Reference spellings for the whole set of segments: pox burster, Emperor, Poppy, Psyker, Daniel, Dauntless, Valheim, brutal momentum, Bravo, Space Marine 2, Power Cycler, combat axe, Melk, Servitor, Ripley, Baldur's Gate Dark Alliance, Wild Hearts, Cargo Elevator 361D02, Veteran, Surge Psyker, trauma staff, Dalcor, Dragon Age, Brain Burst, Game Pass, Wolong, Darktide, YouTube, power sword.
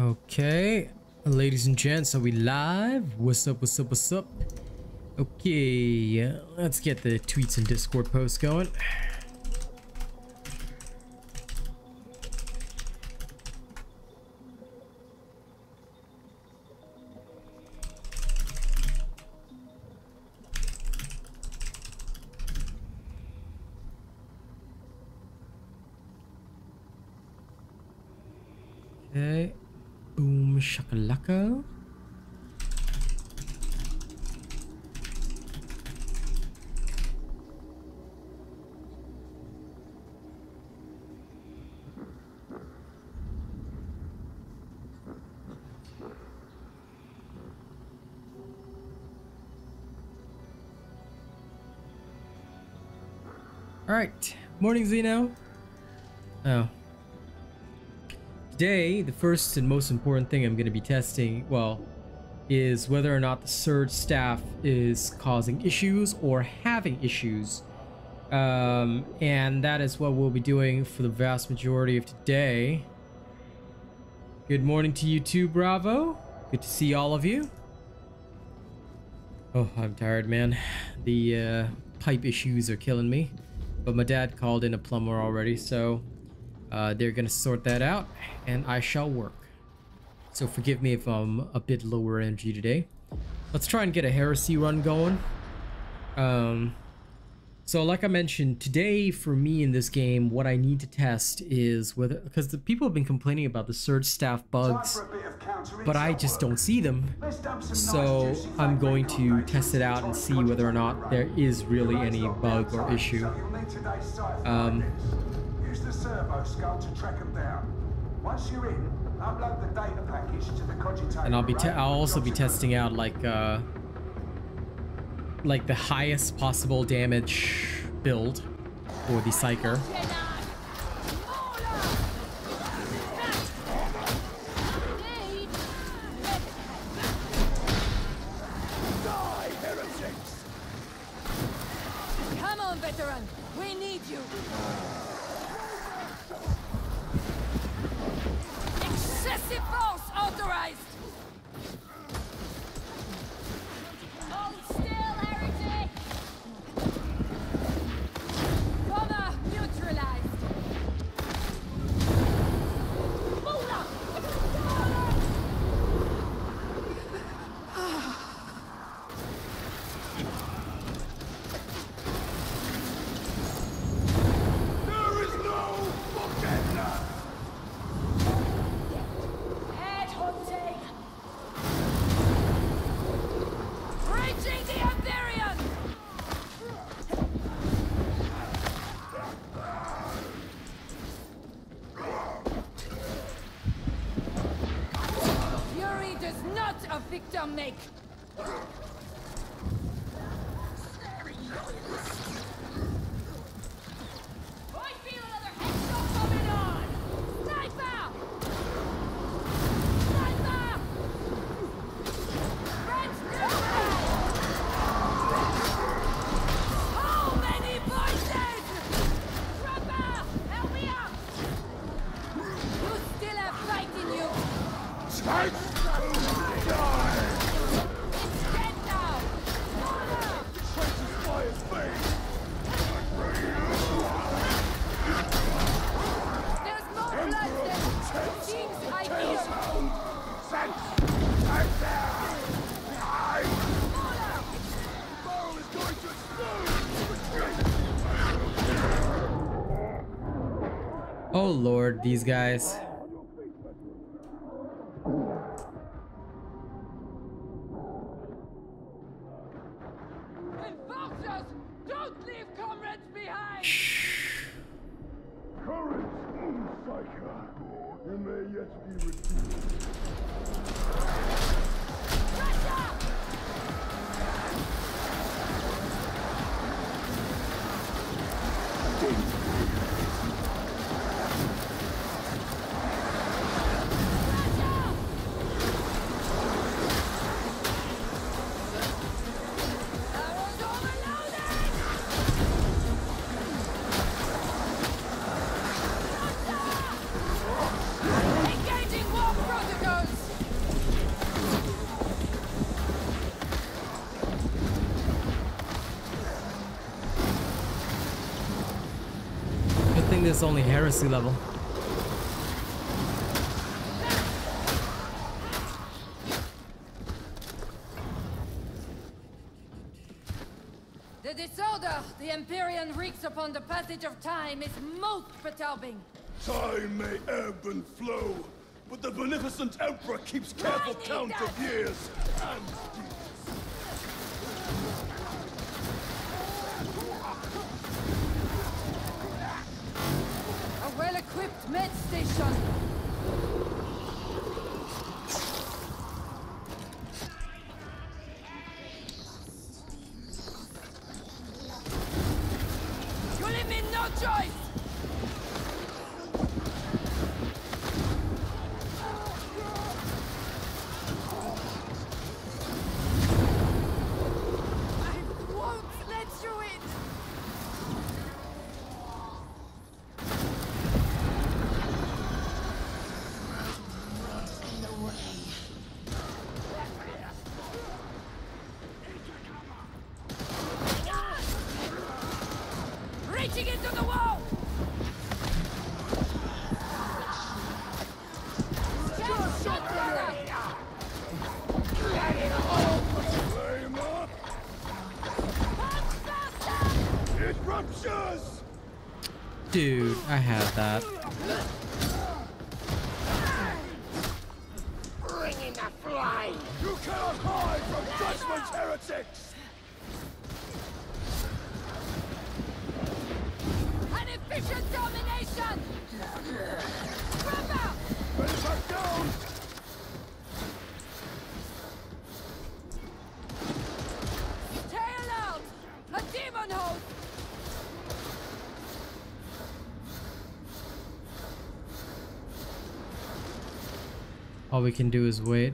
Okay, ladies and gents, are we live? What's up, what's up, what's up? Okay, let's get the tweets and Discord posts going. Okay, boom shakalaka. All right, morning Zeno. Oh. Today, the first and most important thing I'm going to be testing, well, is whether or not the Surge staff is causing issues or having issues. And that is what we'll be doing for the vast majority of today. Good morning to you too, Bravo. Good to see all of you. Oh, I'm tired, man. The pipe issues are killing me. But my dad called in a plumber already, so... they're gonna sort that out and I shall work. So forgive me if I'm a bit lower energy today. Let's try and get a heresy run going. So like I mentioned, today for me in this game, what I need to test is whether, because the people have been complaining about the Surge staff bugs, but I just don't see them. So I'm going to test it out and see whether or not there is really any bug or issue. Use the servo skull to track them down. Once you're in, upload the data package to the cogitator. And I'll also be testing out like the highest possible damage build for the Psyker. Come on, veteran, we need you. Excessive force authorized! Hold still, heretic! Bomber neutralized! Make oh Lord, these guys. Enforcers, don't leave comrades behind. Courage, Psyker. You may yet be redeemed. Engaging warp protocol! playing this only heresy level. The disorder the Empyrean wreaks upon the passage of time is most perturbing. Time may ebb and flow, but the beneficent Emperor keeps careful count of years and deeds. A well-equipped med station. You leave me no choice! Dude, I had that. Bring in the fly. You cannot hide from judgment's heretics. An efficient domination. Bravo. Put it back down. Tail out. A demon host. All we can do is wait.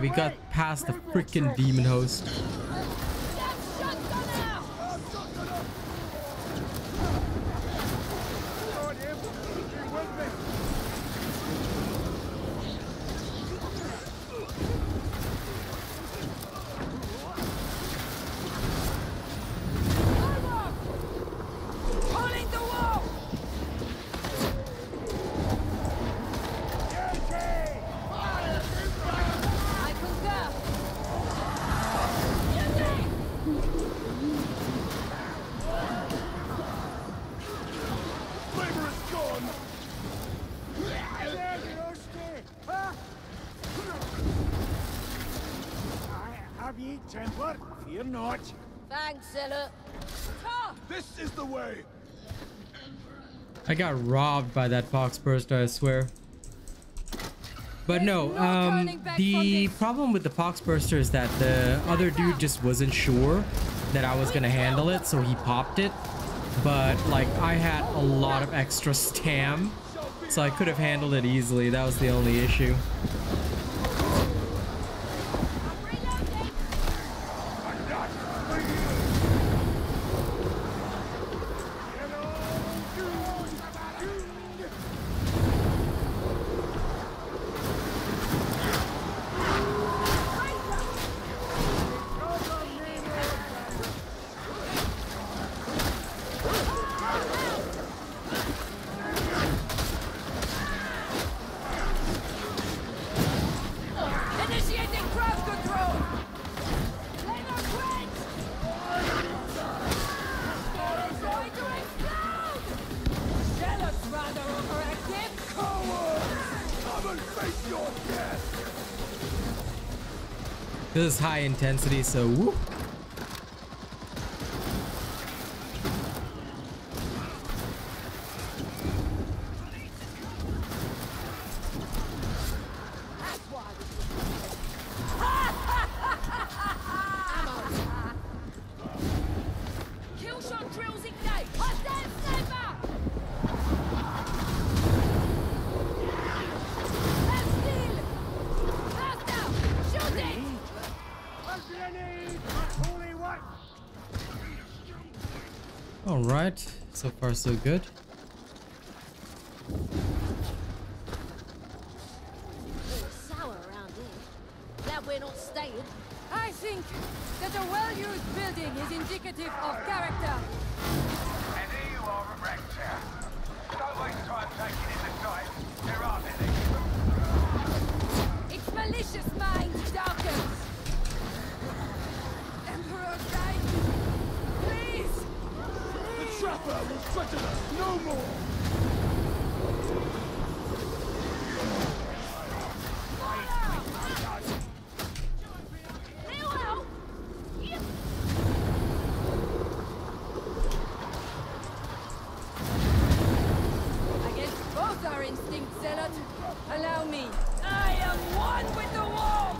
We got past the freaking demon host. This is the way. I got robbed by that pox burster, I swear. But no, the problem with the pox burster is that the other dude just wasn't sure that I was gonna handle it, so he popped it. But like, I had a lot of extra stam, so I could have handled it easily. That was the only issue. This is high intensity, so whoop. Alright, so far so good. Sour around here. Glad we're not staying. I think that a well-used building is indicative of character. And here you are, Rector. Don't waste time taking in the time. There aren't any. Its malicious mind darkens. Emperor died. The trapper will threaten us no more! Farewell! I guess both are instinct, zealot. Allow me. I am one with the wall!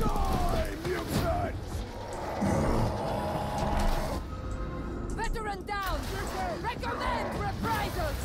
Die, mutants! Veteran down! Recommend reprisals!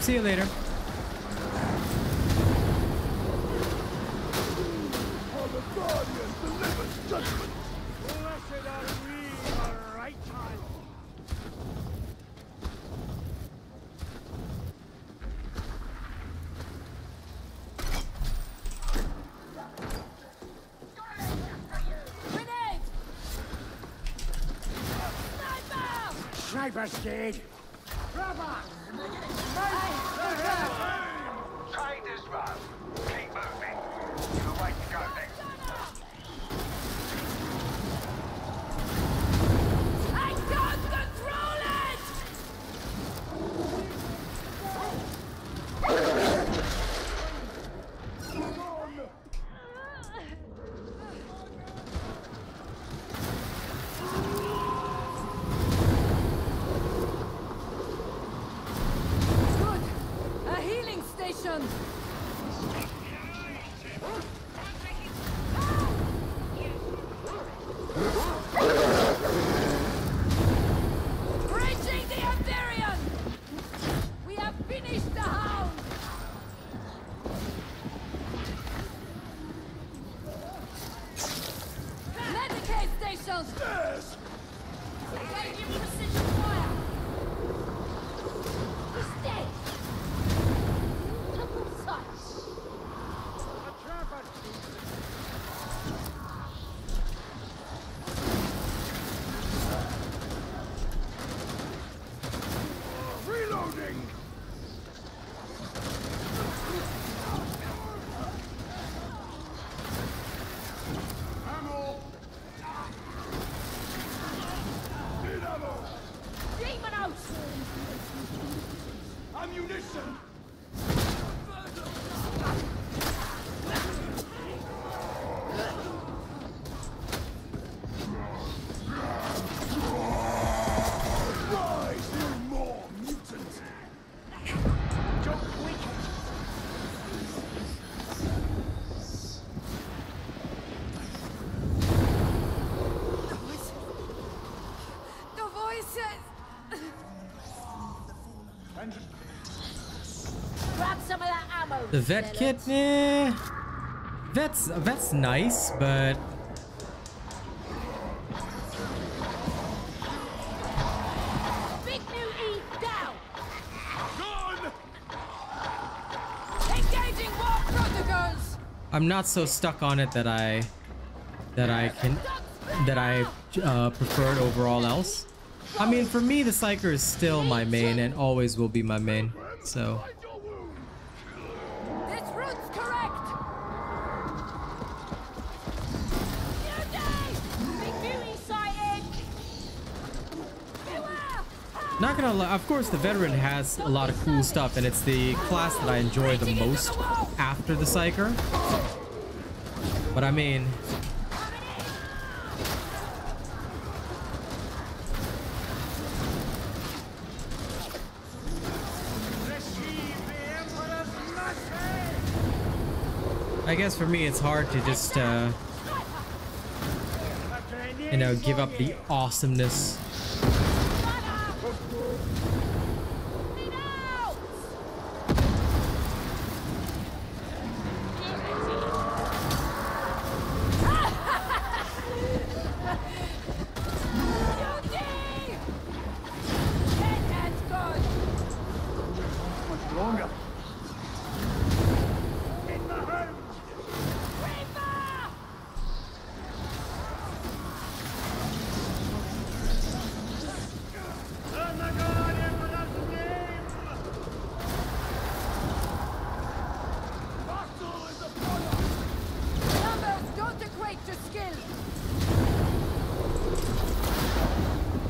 See you later. Schreibersteed! The vet kit, eh? That's nice, but big new E down. Gone. Engaging warp protocols. I'm not so stuck on it that I prefer it over all else. I mean, for me, the Psyker is still my main and always will be my main. So. Not gonna lie, of course the Veteran has a lot of cool stuff and it's the class that I enjoy the most after the Psyker. But I mean... guess for me, it's hard to just, you know, give up the awesomeness.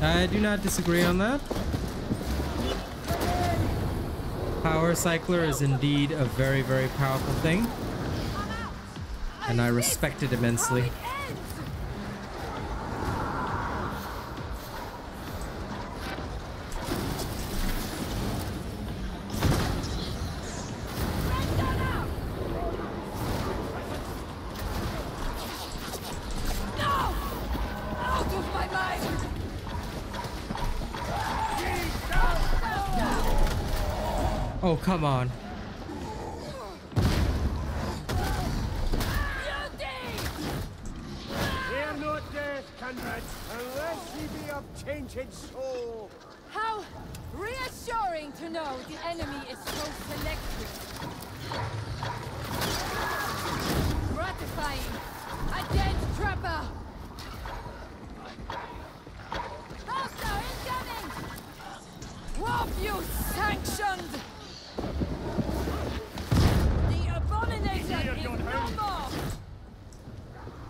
I do not disagree on that. Power Cycler is indeed a very, very powerful thing, and I respect it immensely. Oh, come on. Fear not death, comrades, unless he be of changed soul. How reassuring to know the enemy is so selective. Gratifying. A dead trapper. Hostile incoming. Warp you sanctioned.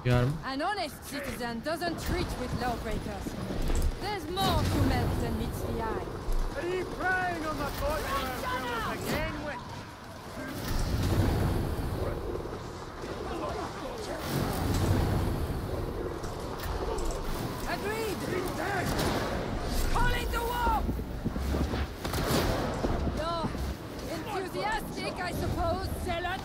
Got him. An honest citizen doesn't treat with lawbreakers. There's more to Melk than meets the eye. Are you prying on the void strike again? Agreed. Calling the warp. You're enthusiastic, I suppose, zealot.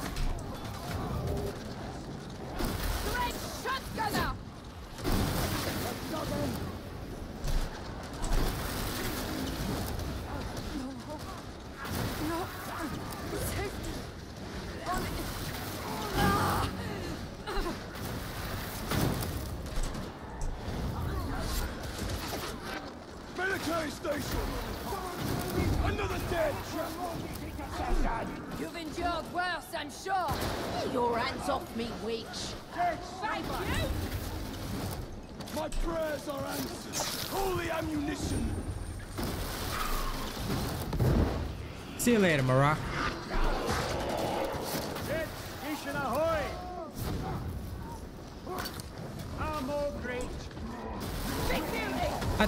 Another dead trap! You've endured worse, I'm sure! Get your hands off me, witch! Thank you! My prayers are answered! Holy ammunition! See you later, Marak. It's Ishin ahoy! Armor great! I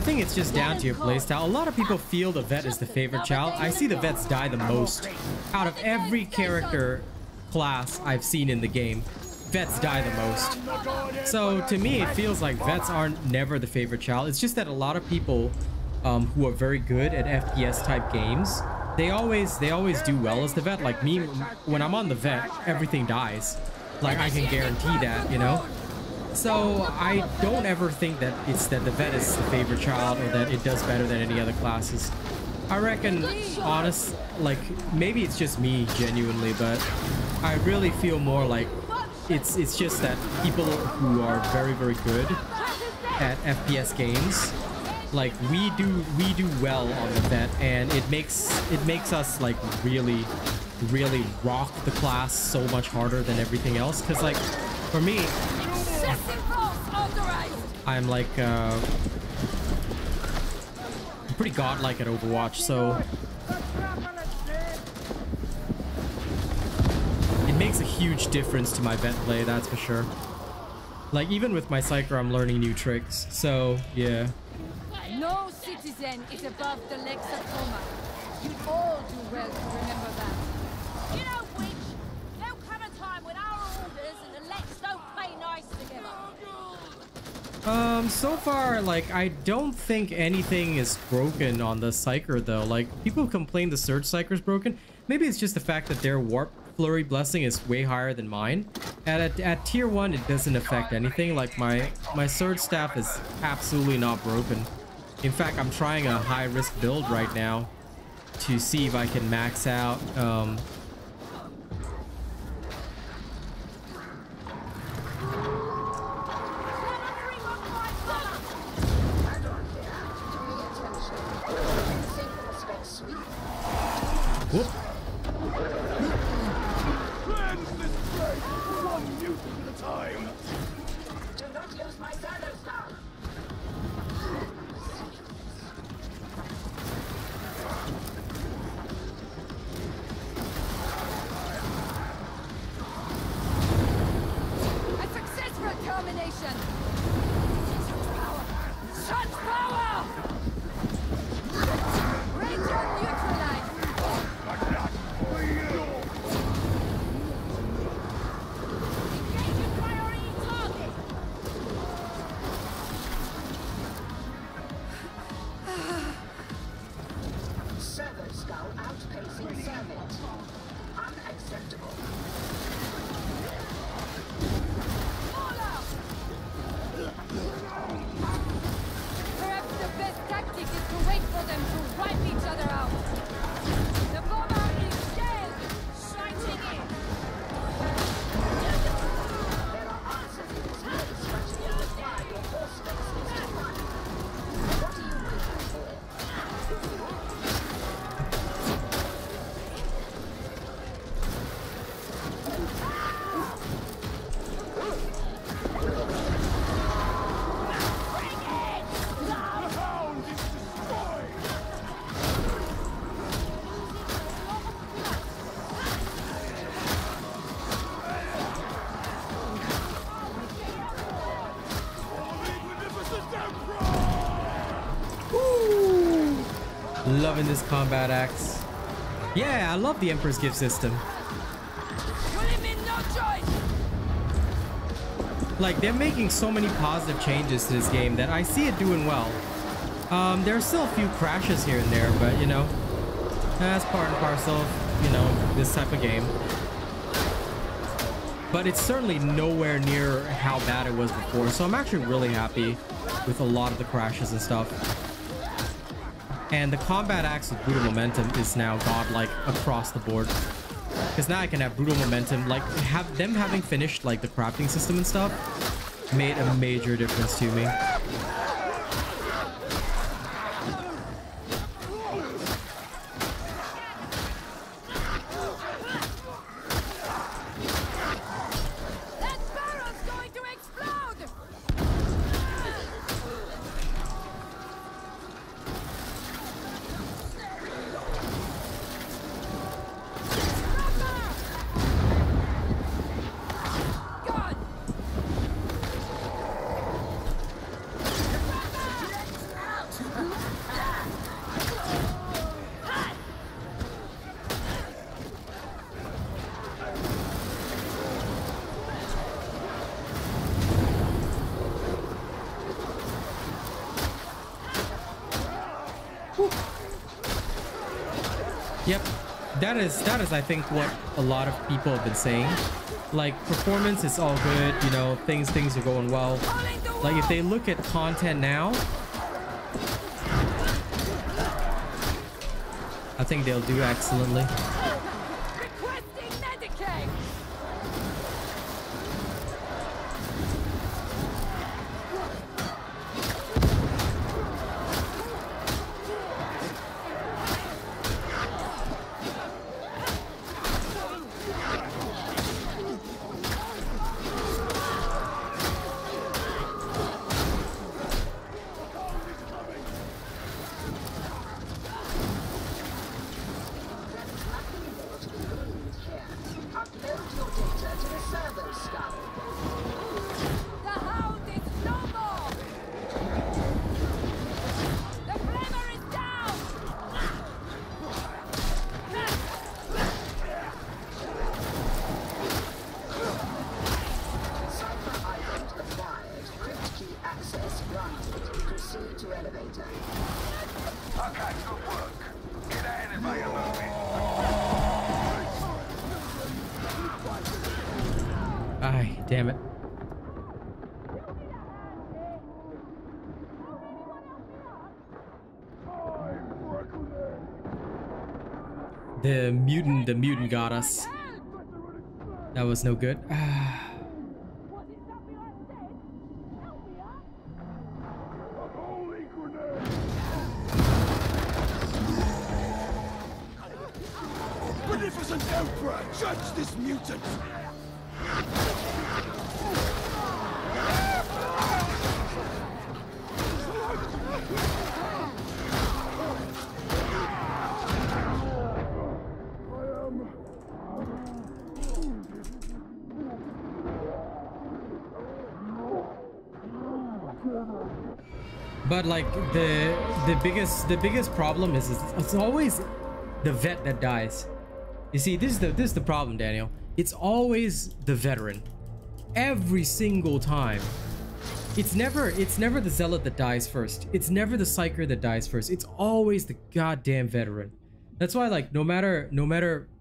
think it's just down to your playstyle. A lot of people feel the vet is the favorite child. I see the vets die the most. Out of every character class I've seen in the game, vets die the most. So to me, it feels like vets aren't never the favorite child. It's just that a lot of people who are very good at FPS type games, they always do well as the vet. Like me, when I'm on the vet, everything dies. Like I can guarantee that, you know? So I don't ever think that it's that the vet is the favorite child or that it does better than any other classes. I reckon, honest, like maybe it's just me genuinely, but I really feel more like it's just that people who are very, very good at FPS games, like we do well on the vet, and it makes us like really rock the class so much harder than everything else. Because like for me, I'm like I'm pretty godlike at Overwatch, so it makes a huge difference to my vet play, that's for sure. Like even with my Psyker, I'm learning new tricks, so yeah. No citizen is above the lex Toma. You all do well to remember that. You know, witch, there'll come a time when our orders and the lex don't play nice together. So far, like, I don't think anything is broken on the Psyker, though. Like, people complain the Surge Psyker is broken. Maybe it's just the fact that their warp flurry blessing is way higher than mine. At tier 1 it doesn't affect anything. Like my surge staff is absolutely not broken. In fact, I'm trying a high risk build right now to see if I can max out in this combat axe. Yeah, I love the Emperor's gift system. Like, they're making so many positive changes to this game that I see it doing well. There are still a few crashes here and there, but you know, that's part and parcel of, you know, this type of game. But it's certainly nowhere near how bad it was before, so I'm actually really happy with a lot of the crashes and stuff. And the combat axe with brutal momentum is now godlike across the board, because now I can have brutal momentum. Like, have them having finished like the crafting system and stuff made a major difference to me. That is, I think, what a lot of people have been saying. Like, performance is all good, you know, things are going well. Like, if they look at content now, I think they'll do excellently. Damn it. The mutant got us. That was no good. Magnificent Emperor, judge this mutant! But like the biggest problem is it's always the vet that dies. You see, this is the problem, Daniel. It's always the veteran. Every single time. It's never the zealot that dies first. It's never the psyker that dies first. It's always the goddamn veteran. That's why, like, no matter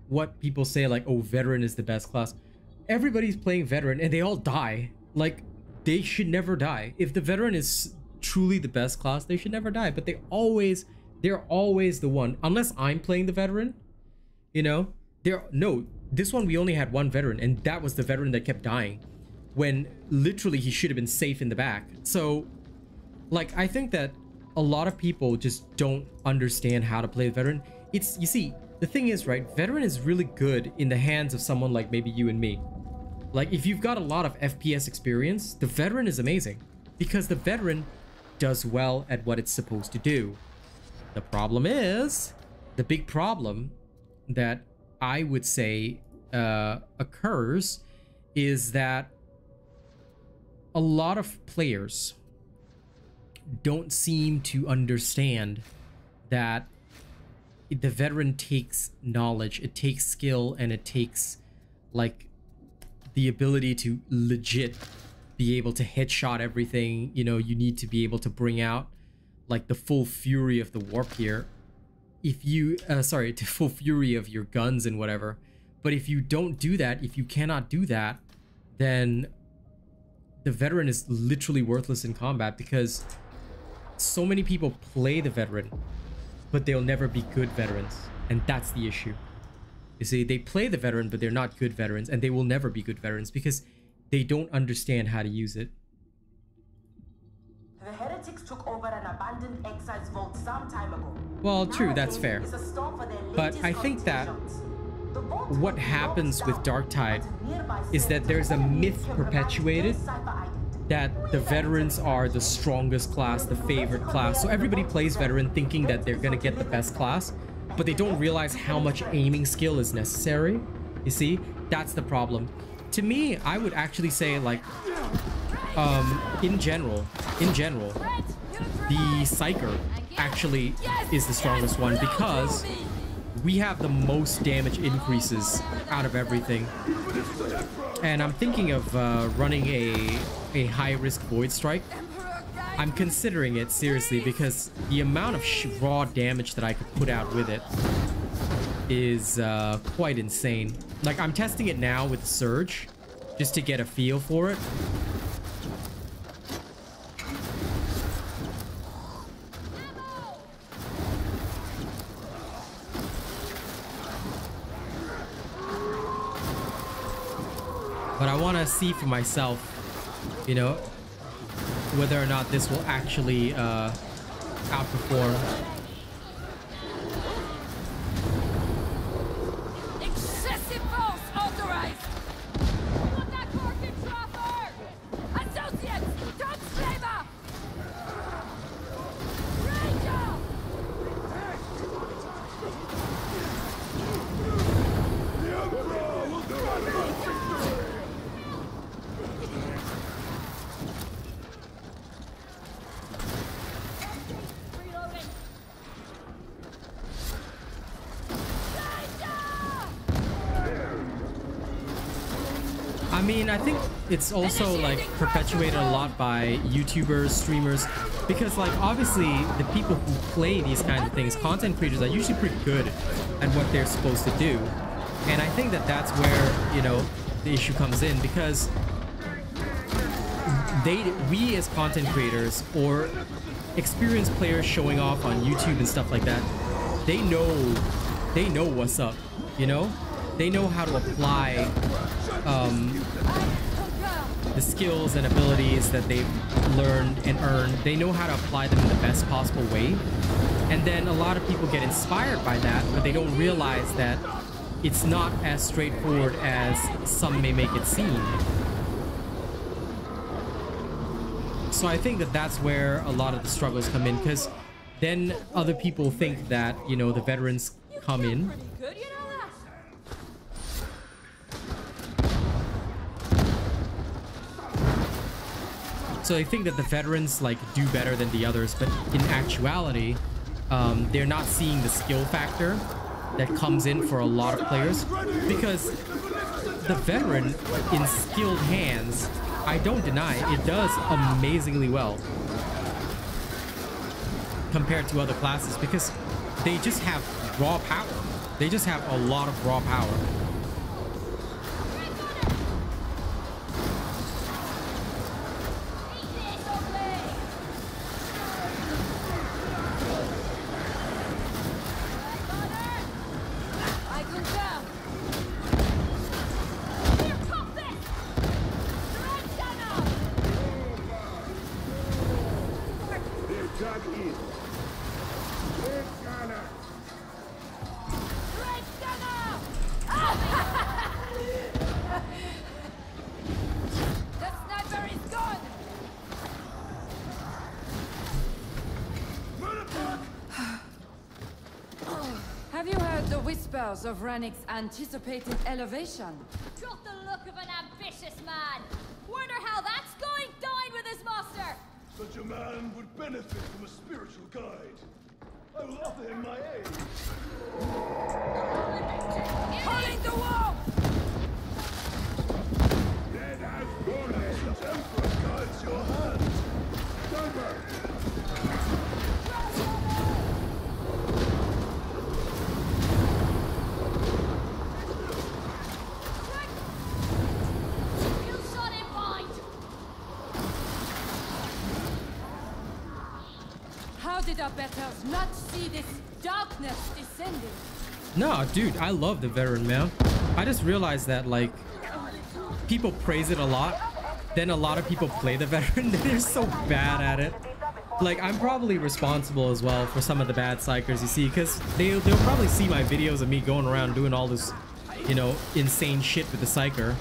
what people say, like, oh, veteran is the best class. Everybody's playing veteran and they all die. Like, they should never die. If the veteran is truly the best class, they should never die, but they're always the one, unless I'm playing the veteran, you know. This one we only had one veteran, and that was the veteran that kept dying when literally he should have been safe in the back. So like, I think that a lot of people just don't understand how to play the veteran. It's, you see, the thing is, right, veteran is really good in the hands of someone like maybe you and me. Like, if you've got a lot of FPS experience, the veteran is amazing because the veteran does well at what it's supposed to do. The problem is, the big problem that I would say occurs is that a lot of players don't seem to understand that the veteran takes knowledge, it takes skill, and it takes like the ability to legit be able to headshot everything. You know, you need to be able to bring out like the full fury of the warp gear, if you the full fury of your guns and whatever. But if you don't do that, if you cannot do that, then the veteran is literally worthless in combat, because so many people play the veteran but they'll never be good veterans, and that's the issue. You see, they play the veteran but they're not good veterans, and they will never be good veterans because they don't understand how to use it. The heretics took over an abandoned excise vault some time ago. Well, true, that's fair. But I think that what happens with Darktide is that there's a myth perpetuated that the veterans are the strongest class, the favorite class. So everybody plays veteran thinking that they're going to get the best class, but they don't realize how much aiming skill is necessary. You see, that's the problem. To me, I would actually say, like, in general, the Psyker actually is the strongest one because we have the most damage increases out of everything. And I'm thinking of running a high-risk Void Strike. I'm considering it seriously because the amount of raw damage that I could put out with it is quite insane. Like, I'm testing it now with Surge just to get a feel for it. But I want to see for myself, you know, whether or not this will actually outperform. It's also like perpetuated a lot by YouTubers, streamers, because like obviously the people who play these kinds of things, content creators, are usually pretty good at what they're supposed to do. And I think that that's where, you know, the issue comes in, because we as content creators or experienced players showing off on YouTube and stuff like that, they know what's up, you know? They know how to apply the skills and abilities that they've learned and earned. They know how to apply them in the best possible way. And then a lot of people get inspired by that, but they don't realize that it's not as straightforward as some may make it seem. So I think that that's where a lot of the struggles come in, because then other people think that, you know, the veterans come in. So they think that the veterans like do better than the others, but in actuality, they're not seeing the skill factor that comes in for a lot of players, because the veteran in skilled hands, I don't deny it, it does amazingly well compared to other classes, because they just have raw power. They just have a lot of raw power. Of Rannick's anticipated elevation. Got the look of an ambitious man. Wonder how that's going down with his master. Such a man would benefit from a spiritual guide. I will offer him my aid. Holding the wall! Dead as Boris, the Emperor guides your hand. Not see this darkness descending. No, dude, I love the veteran, man. I just realized that, like, people praise it a lot, then a lot of people play the veteran. They're so bad at it. Like, I'm probably responsible as well for some of the bad psychers you see, because they'll probably see my videos of me going around doing all this, you know, insane shit with the psyker,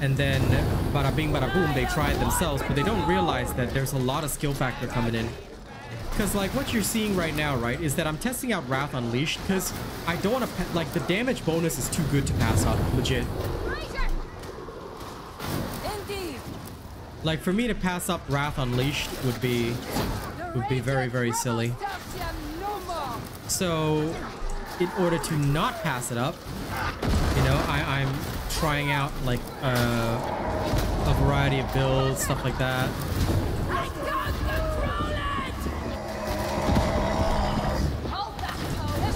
and then bada bing bada boom, they try it themselves, but they don't realize that there's a lot of skill factor coming in. Because, like, what you're seeing right now, right, is that I'm testing out Wrath Unleashed, because I don't want to, like, the damage bonus is too good to pass up, legit. Indeed. Like, for me to pass up Wrath Unleashed would be very, very silly. So, in order to not pass it up, you know, I'm trying out, like, a variety of builds, stuff like that.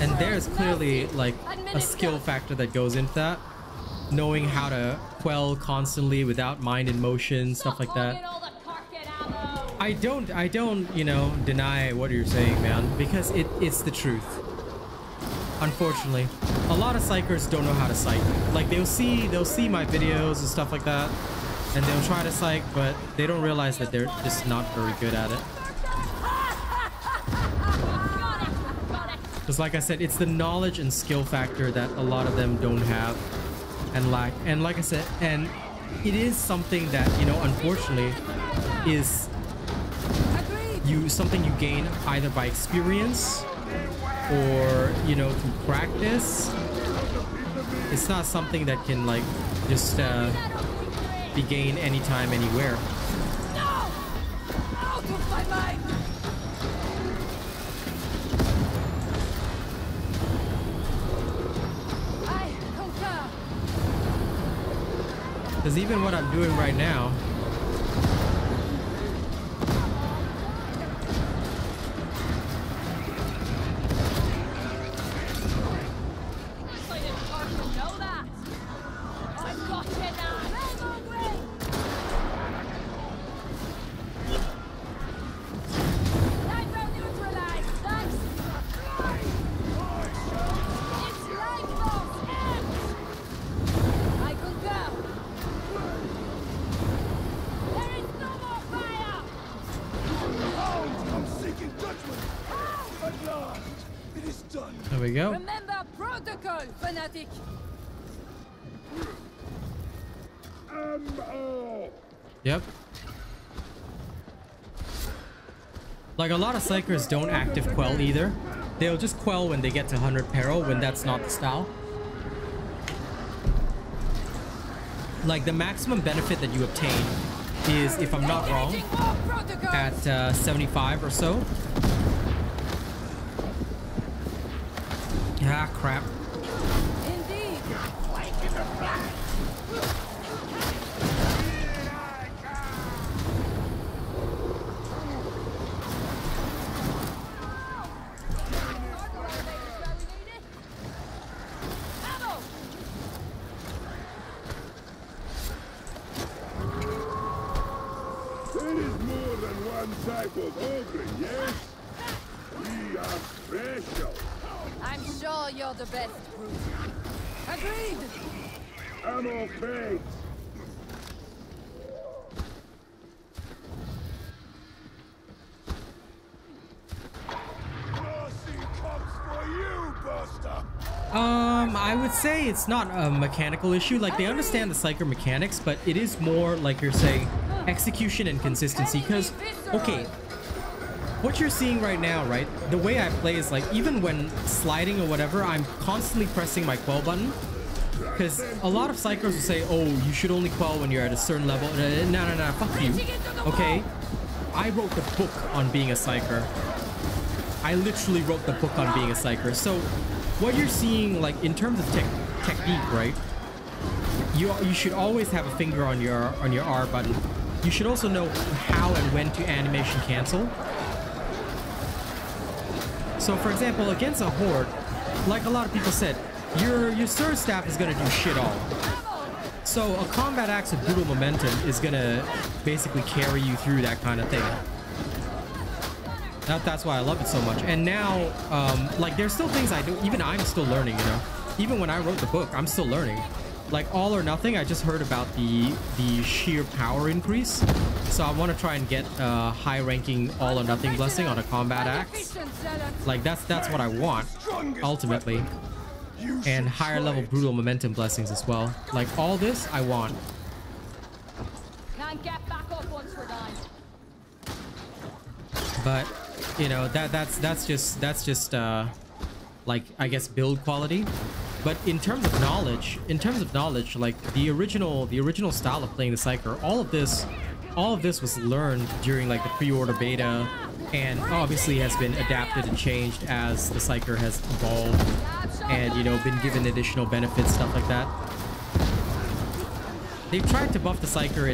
And there's clearly, like, a skill factor that goes into that. Knowing how to quell constantly without mind in motion, stuff like that. I don't, you know, deny what you're saying, man. Because it's the truth. Unfortunately. A lot of psychers don't know how to psych. Like, they'll see my videos and stuff like that. And they'll try to psych, but they don't realize that they're just not very good at it. Because like I said, it's the knowledge and skill factor that a lot of them don't have and lack. And like I said, and it is something that, you know, unfortunately is something you gain either by experience or, you know, through practice. It's not something that can, like, just be gained anytime, anywhere. No! Out of my mind! Because even what I'm doing right now, we go. Remember protocol, fanatic. Yep. Like a lot of Psykers don't active Quell either. They'll just Quell when they get to 100 Peril, when that's not the style. Like the maximum benefit that you obtain is, if I'm not wrong, at 75 or so. Ah, crap. Say it's not a mechanical issue. Like, they understand the Psyker mechanics, but it is more like you're saying execution and consistency. Because, okay, what you're seeing right now, right, the way I play is like, even when sliding or whatever, I'm constantly pressing my Quell button, because a lot of Psykers will say, oh, you should only Quell when you're at a certain level. No, fuck you. Okay, I wrote the book on being a Psyker. I literally wrote the book on being a Psyker. So what you're seeing, like, in terms of technique, right, you should always have a finger on your R button. You should also know how and when to animation cancel. So, for example, against a horde, like a lot of people said, your surge staff is gonna do shit all. So a combat axe with brutal momentum is gonna basically carry you through that kind of thing. That's why I love it so much. And now, like, there's still things I do. Even I'm still learning, you know. Even when I wrote the book, I'm still learning. Like, All or Nothing, I just heard about the sheer power increase. So I want to try and get a high-ranking All or Nothing blessing on a combat axe. Like, that's what I want, ultimately. And higher-level brutal momentum blessings as well. Like, all this, I want. But you know, that's just like, I guess, build quality. But in terms of knowledge, like the original style of playing the Psyker, all of this was learned during like the pre-order beta, and obviously has been adapted and changed as the Psyker has evolved, and you know, been given additional benefits, stuff like that. They've tried to buff the Psyker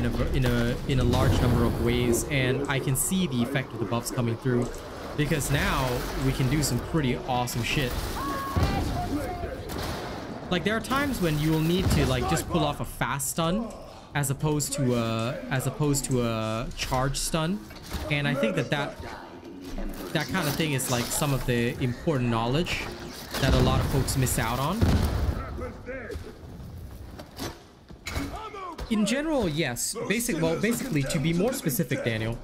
in a large number of ways, and I can see the effect of the buffs coming through, because now we can do some pretty awesome shit. Like, there are times when you will need to like just pull off a fast stun as opposed to a charge stun, and I think that kind of thing is like some of the important knowledge that a lot of folks miss out on. In general, yes. Basically, to be more specific, Daniel,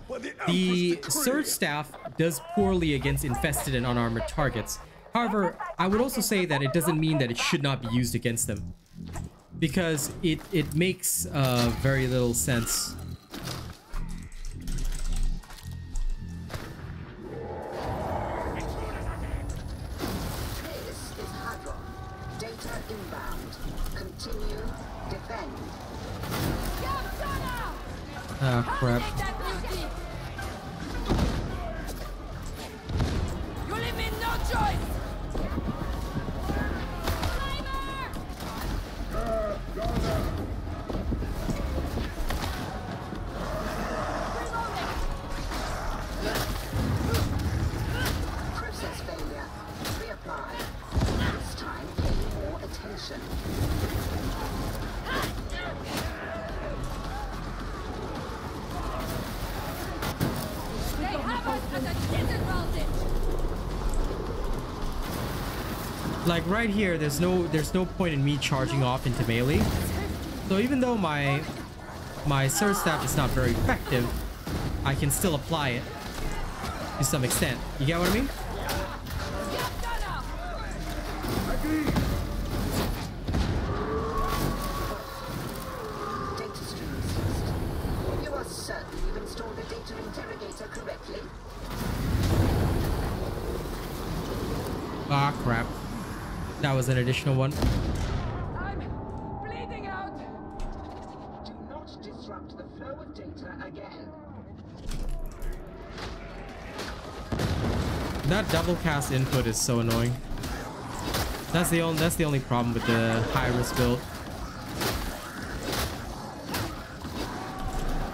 the Surge Staff does poorly against infested and unarmored targets. However, I would also say that it doesn't mean that it should not be used against them, because it makes very little sense. Ah, crap. You leave me no choice. Process failure. Reapply. This time, pay more attention. Like right here, there's no point in me charging off into melee. So even though my Surge Staff is not very effective, I can still apply it to some extent. You get what I mean? certain you've installed the data interrogator correctly? Ah, crap. That was an additional one. I'm bleeding out. Do not disrupt the flow of data again. That double cast input is so annoying. That's the only problem with the high risk build.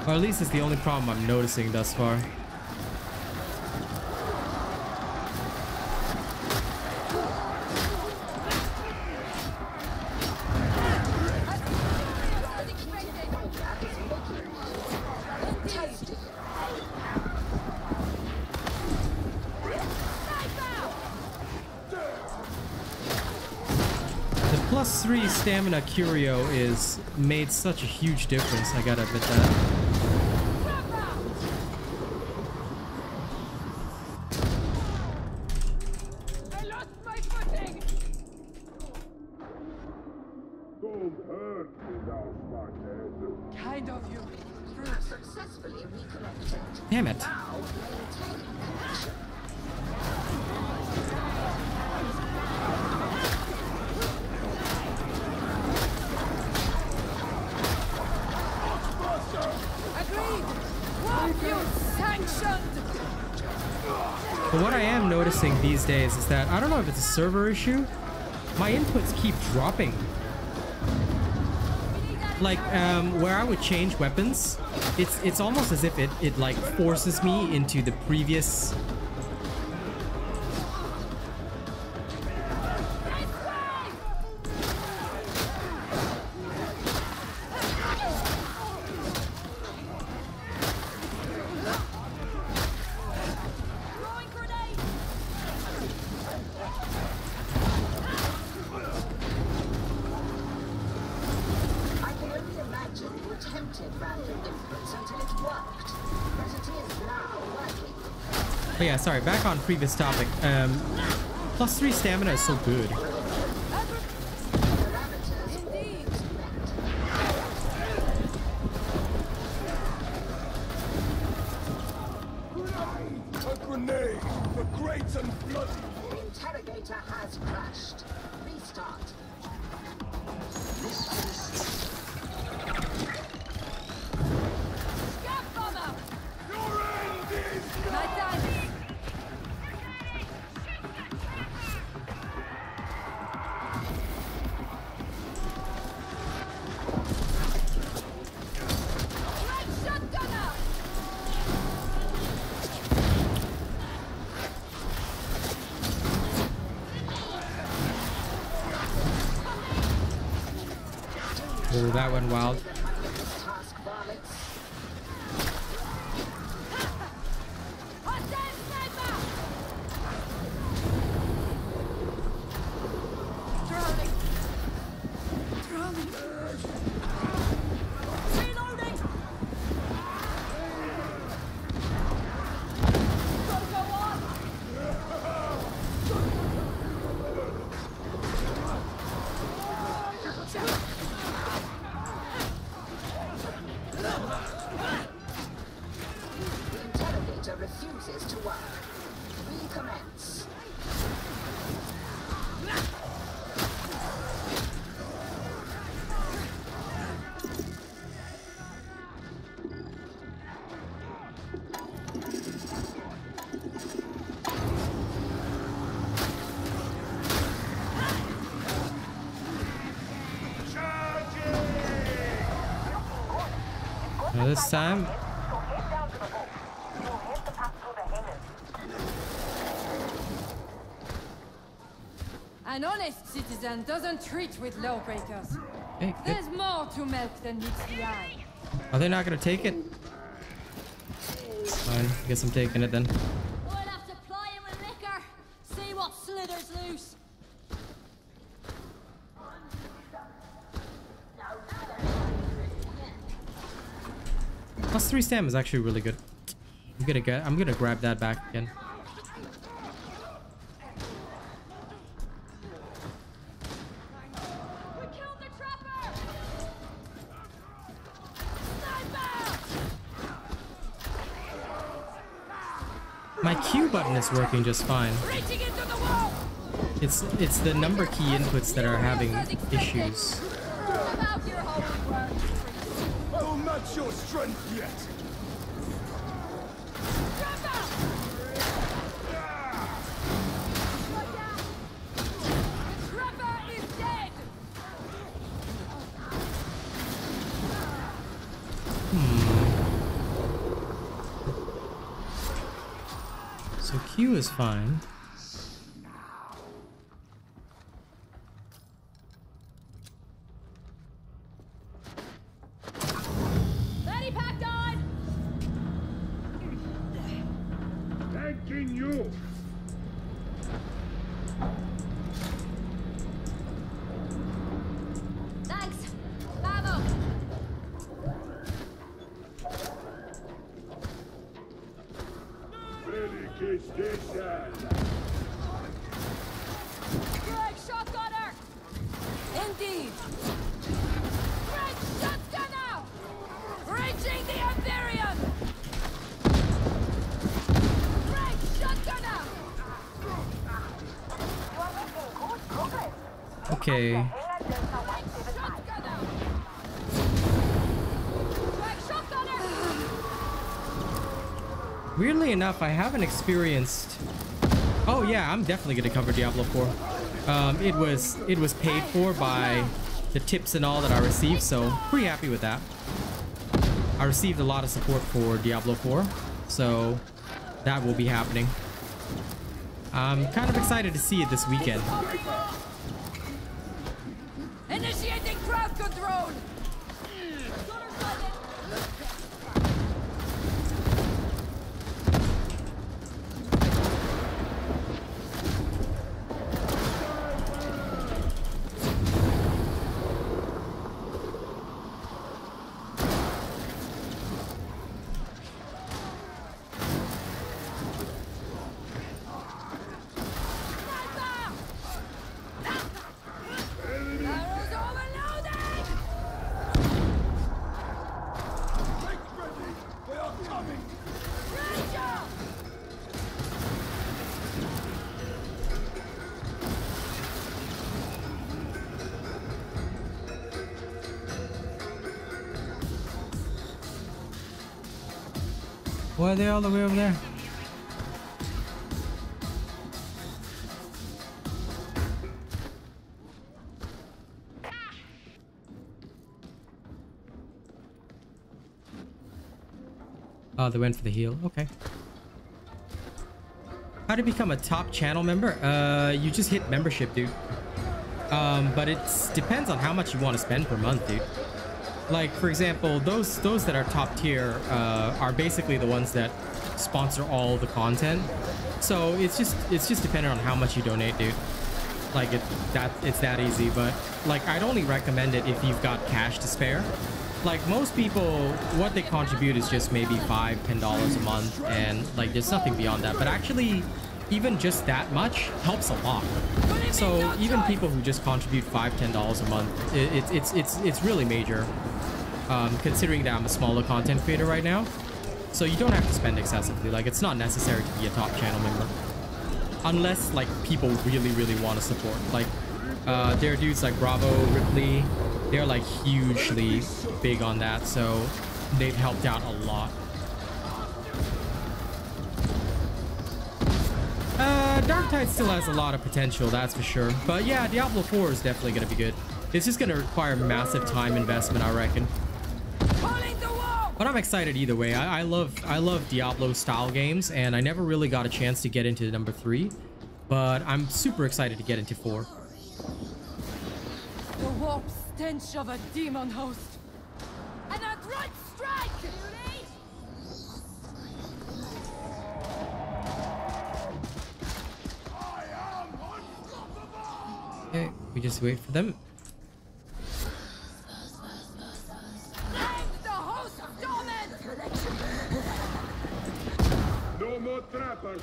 Or at least it's the only problem I'm noticing thus far. Stamina Curio is made such a huge difference, I gotta admit that. These days is that I don't know if it's a server issue, my inputs keep dropping. Like where I would change weapons, it's almost as if it like forces me into the previous Sorry, back on previous topic. Plus 3 stamina is so good. That went wild. This time, an honest citizen doesn't treat with lawbreakers. Hey, there's more to Melk than meets the eye. Are they not gonna take it? Fine, I guess I'm taking it then. Plus 3 stamina is actually really good. I'm gonna grab that back again. My Q button is working just fine. It's the number key inputs that are having issues. I'll match your strength yet. So Q is fine. Ready, packed on. Thanking you. Thanks, Bravo. Greg, shotgunner! Indeed! Greg, shotgunner! Reaching the Imperium! Greg, shotgunner! Okay. Weirdly enough, I haven't experienced... Oh yeah, I'm definitely gonna cover Diablo 4. It was paid for by the tips and all that I received, so pretty happy with that. I received a lot of support for Diablo 4, so that will be happening. I'm kind of excited to see it this weekend. Initiating craft control. Why are they all the way over there? Oh, they went for the heal. Okay. How to become a top channel member? You just hit membership, dude. But it depends on how much you want to spend per month, dude. Like, for example, those that are top tier are basically the ones that sponsor all the content. So it's just dependent on how much you donate, dude. Like, it's that easy. But like, I'd only recommend it if you've got cash to spare. Like, most people, what they contribute is just maybe $5-$10 a month, and like, there's nothing beyond that. But actually, even just that much helps a lot. So even people who just contribute $5-$10 a month, it's really major. Considering that I'm a smaller content creator right now, so you don't have to spend excessively. Like, it's not necessary to be a top channel member, unless like people really want to support. Like, there are dudes like Bravo, Ripley. They're like hugely big on that, so they've helped out a lot. Darktide still has a lot of potential, that's for sure. But yeah, Diablo 4 is definitely going to be good. It's just going to require massive time investment, I reckon. But I'm excited either way. I love Diablo-style games, and I never really got a chance to get into number 3. But I'm super excited to get into 4. The warp stench of a demon host. And a grunt strike! Okay, we just wait for them. The host of no more trappers.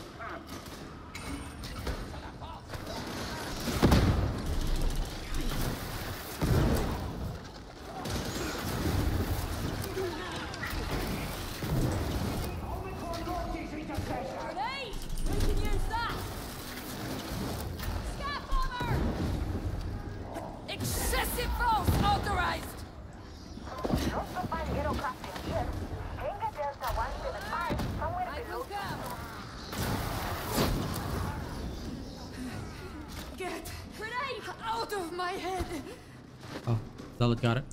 head. Oh, Zealot got it.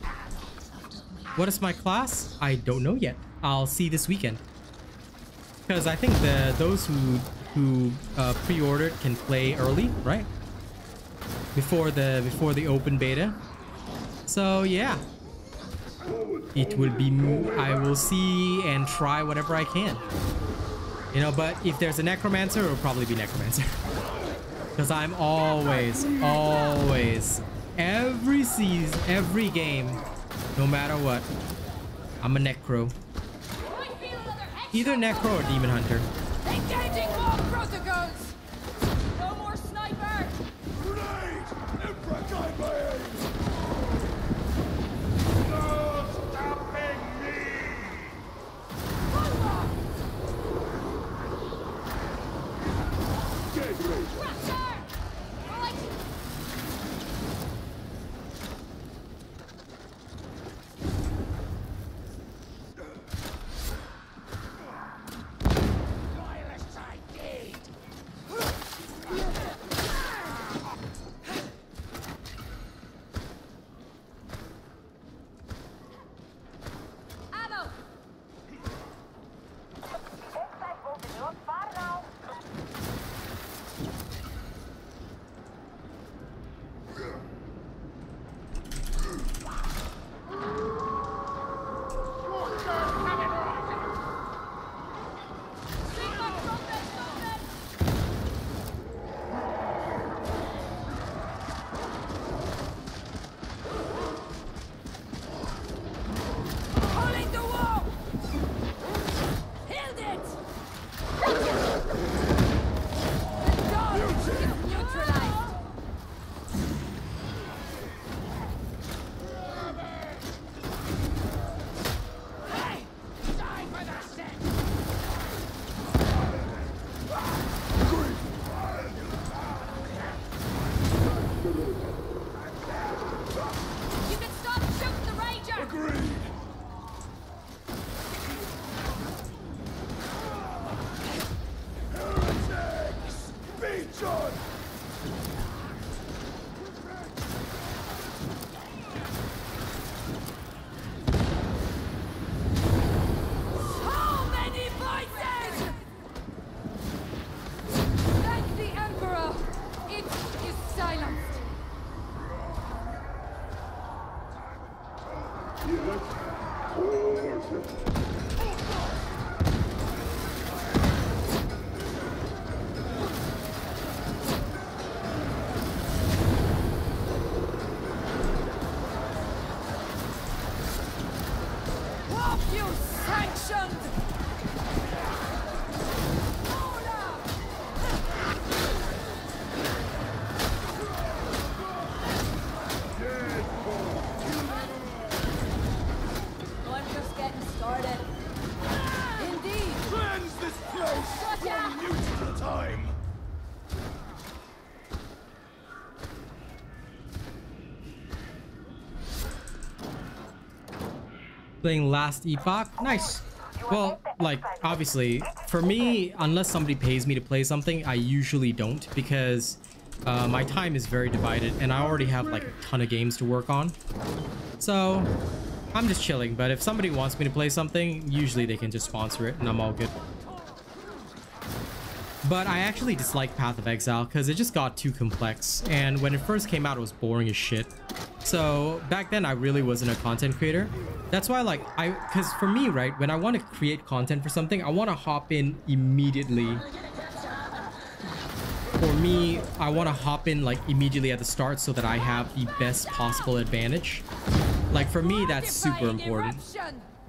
Okay. What is my class? I don't know yet. I'll see this weekend. Because I think those who pre-ordered can play early, right? Before the open beta. So yeah, it will be. I will see and try whatever I can. You know, but if there's a necromancer, it'll probably be necromancer. Because I'm always, every season, every game, no matter what, I'm a necro. Either necro or demon hunter. Engaging mob protocols! No more sniper! Grenade! Emperor guide my aid! No stopping me! Playing last epoch. Nice. Well, like, obviously for me, unless somebody pays me to play something, I usually don't, because my time is very divided and I already have like a ton of games to work on, so I'm just chilling. But if somebody wants me to play something, usually they can just sponsor it and I'm all good. But I actually dislike Path of Exile because it just got too complex, and when it first came out it was boring as shit. So back then I really wasn't a content creator. That's why, like, because for me, right, when I want to create content for something, I want to hop in immediately. For me, I want to hop in like immediately at the start so that I have the best possible advantage. Like for me, that's super important.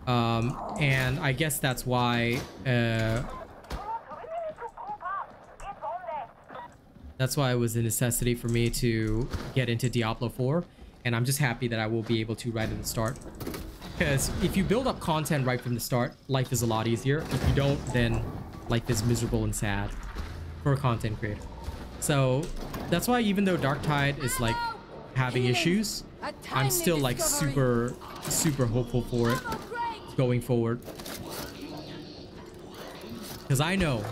And I guess that's why it was a necessity for me to get into Diablo 4. And I'm just happy that I will be able to right at the start. Because if you build up content right from the start, life is a lot easier. If you don't, then life is miserable and sad for a content creator. So that's why, even though Darktide is like having issues, I'm still like super hopeful for it going forward. Because I know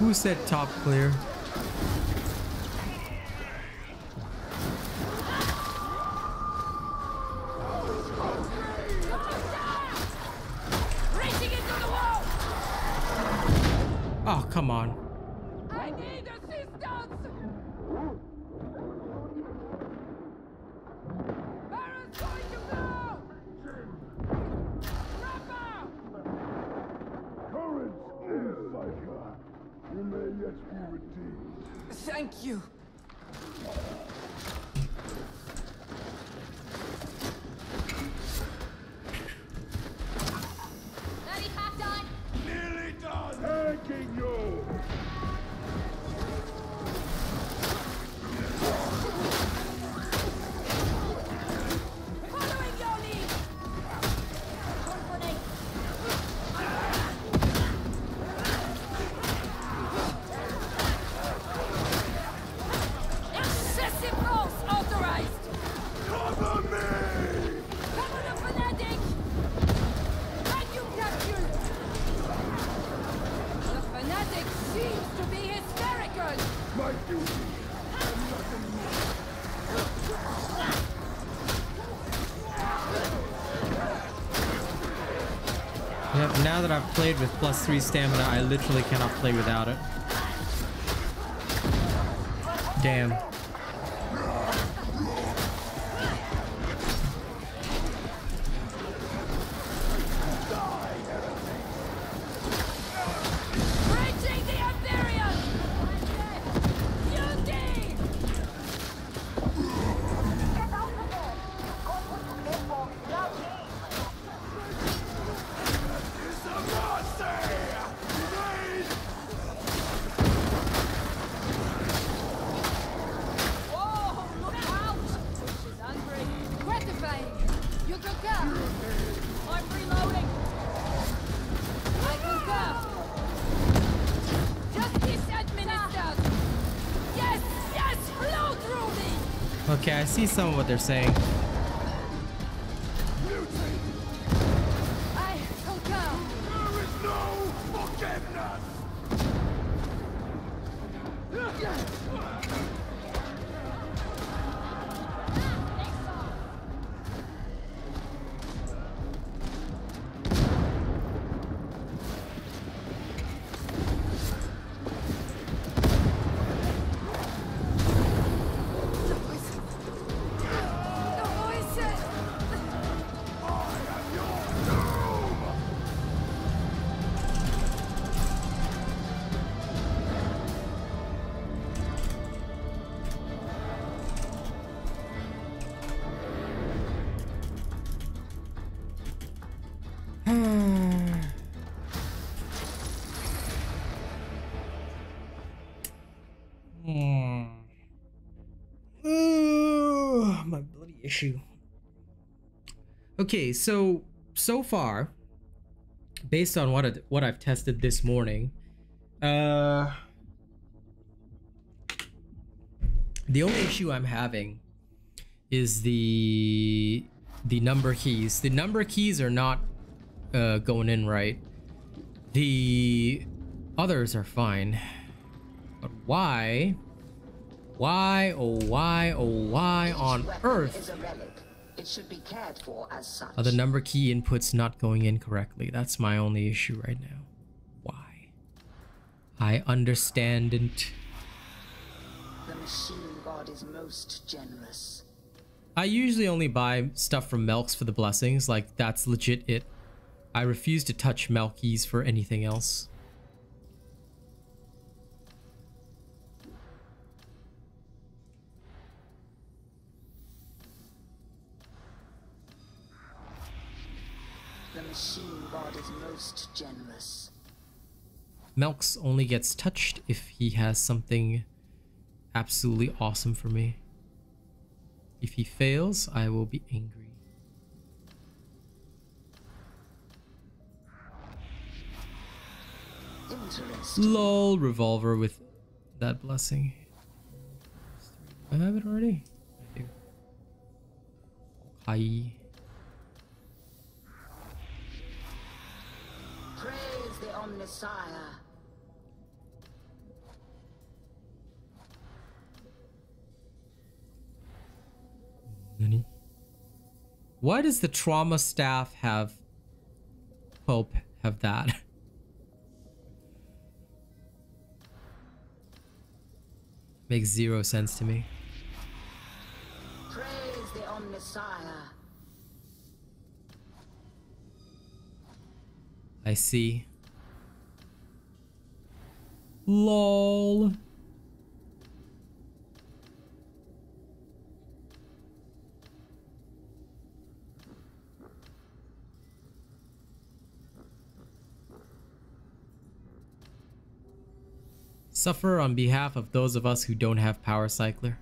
Who said top clear? Oh, come on. I need assistance. Baron's going to blow. Courage, Psyker. You may yet be redeemed. Thank you. Now that I've played with +3 stamina, I literally cannot play without it. Damn. Okay, I see some of what they're saying. Okay, so far, based on what I've tested this morning, the only issue I'm having is the number keys. The number keys are not going in right. The others are fine, but why? Why, oh why, oh why on earth are the number key inputs not going in correctly? That's my only issue right now. Why? I understandn't. The machine god is most generous. I usually only buy stuff from Melk's for the blessings. Like, that's legit it. I refuse to touch Melkies for anything else. Machine god is most generous. Melk's only gets touched if he has something absolutely awesome for me. If he fails, I will be angry. LOL, revolver with that blessing. Do I have it already? I do. Hi. Praise the Omnissiah. Nani? Why does the trauma staff have Pope have that? Makes zero sense to me. Praise the Omnissiah. I see. LOL. Suffer on behalf of those of us who don't have Power Cycler.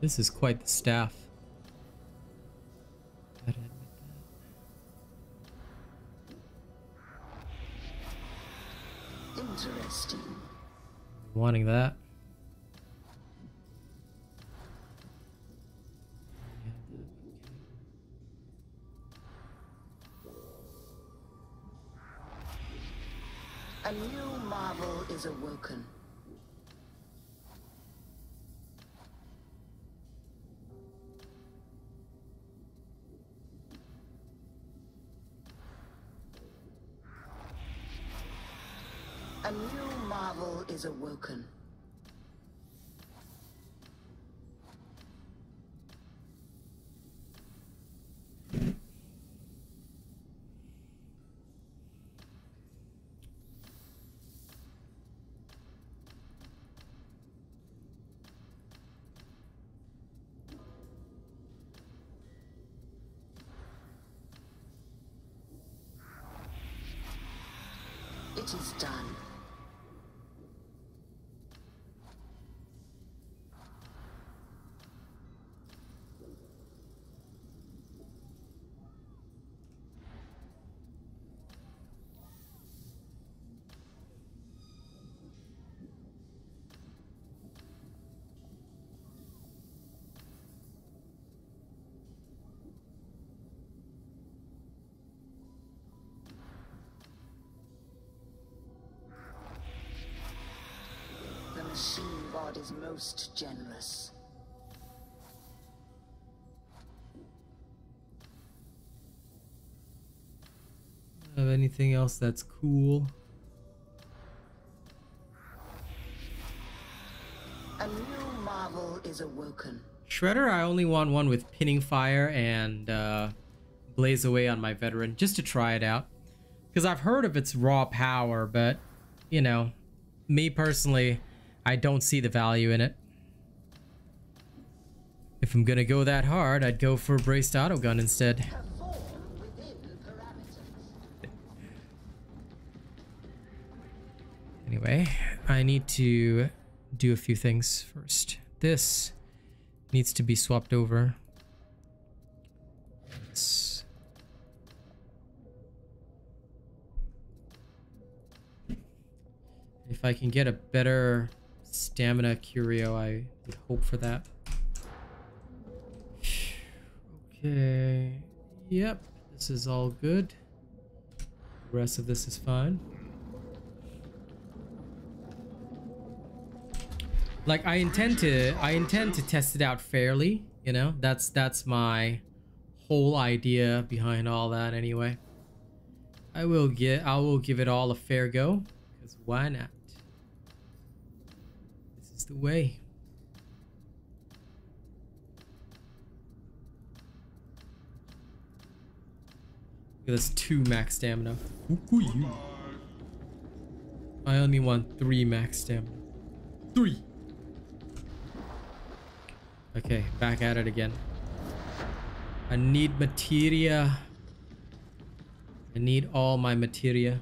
This is quite the staff. Interesting. Wanting that. A new marvel is awoken. Is awoken. It is done. God is most generous. Have anything else that's cool? A new marvel is awoken. Shredder, I only want one with pinning fire and blaze away on my veteran, just to try it out, because I've heard of its raw power, but you know, me personally, I don't see the value in it. If I'm gonna go that hard, I'd go for a braced autogun instead. Anyway, I need to do a few things first. This needs to be swapped over. Let's if I can get a better stamina curio, I would hope for that. Okay. Yep. This is all good. The rest of this is fine. Like, I intend to test it out fairly, you know? That's my whole idea behind all that anyway. I will give it all a fair go, because why not? This is the way. Look at this, 2 max stamina. Ooh, I only want 3 max stamina. 3! Okay, back at it again. I need materia. I need all my materia.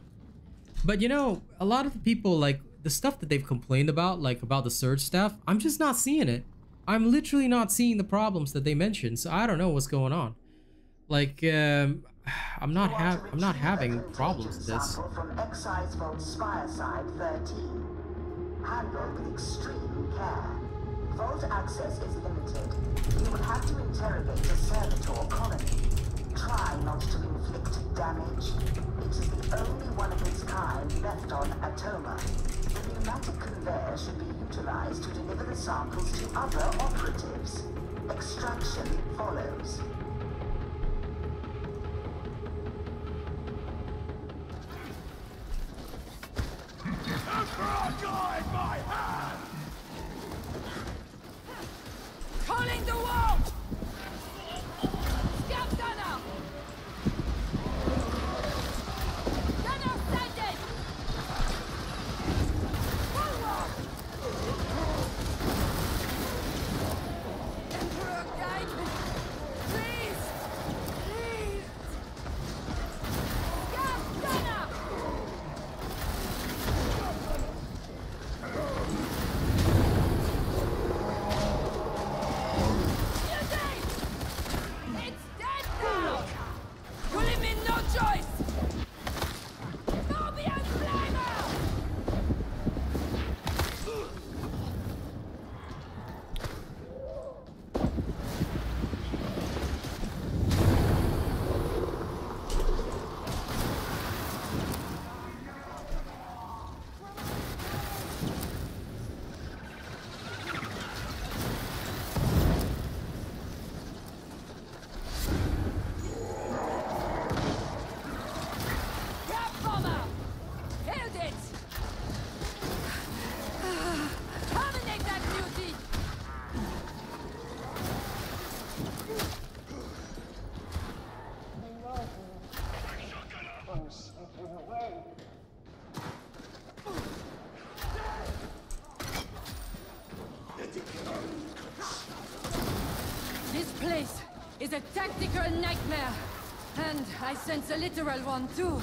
But you know, a lot of the people, like, the stuff that they've complained about, like about the surge staff, I'm just not seeing it. I'm literally not seeing the problems that they mentioned, so I don't know what's going on. Like, I'm not having problems with this. From Excise Vault Spire Side 13. Handled with extreme care. Vault access is limited. You will have to interrogate a servitor colony. Try not to inflict damage. It is the only one of its kind left on Atoma. The pneumatic conveyor should be utilized to deliver the samples to other operatives. Extraction follows. It's a tactical nightmare, and I sense a literal one too.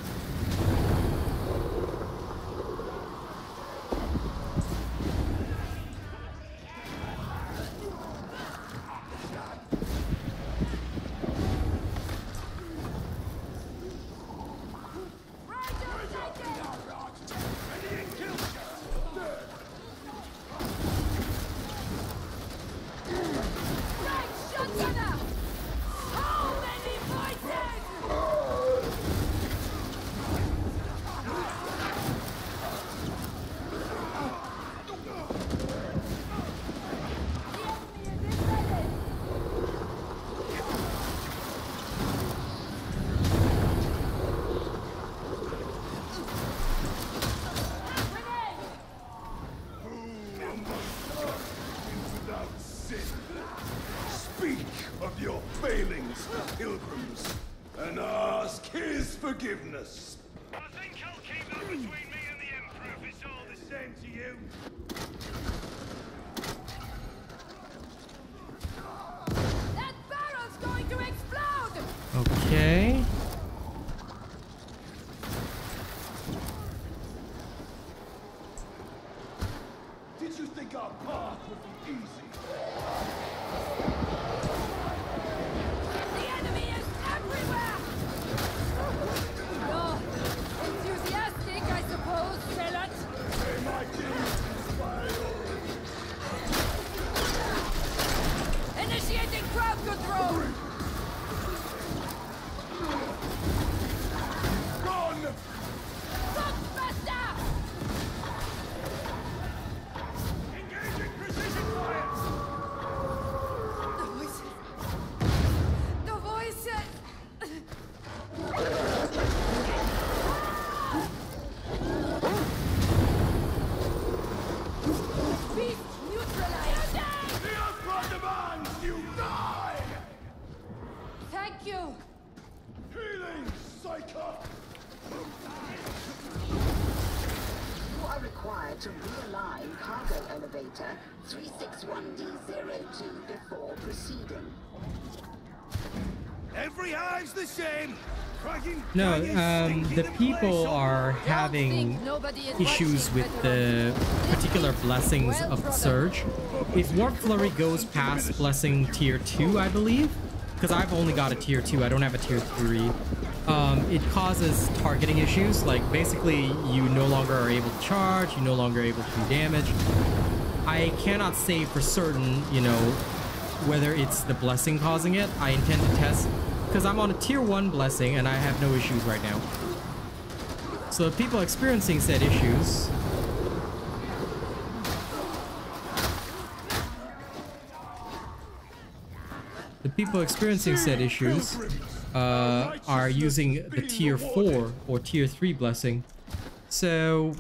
Forgiveness. I think I'll keep that between me and the Emperor if it's all the same to you. That barrel's going to explode! Okay. Did you think our path would be easy? Initiating crowd control! Run! Pox burster! Engaging precision fire! The voices! Healing, Psyker! You are required to realign cargo elevator 361D02 before proceeding. Every eye's the same! No, the people are having issues with the particular blessings of Surge. If warp flurry goes past blessing tier 2, I believe, because I've only got a tier 2, I don't have a tier 3. It causes targeting issues, like basically you no longer are able to charge, you no longer are able to do damage. I cannot say for certain, you know, whether it's the blessing causing it. I intend to test because I'm on a tier 1 blessing and I have no issues right now. So if people are experiencing said issues, are using the tier 4 or tier 3 blessing. So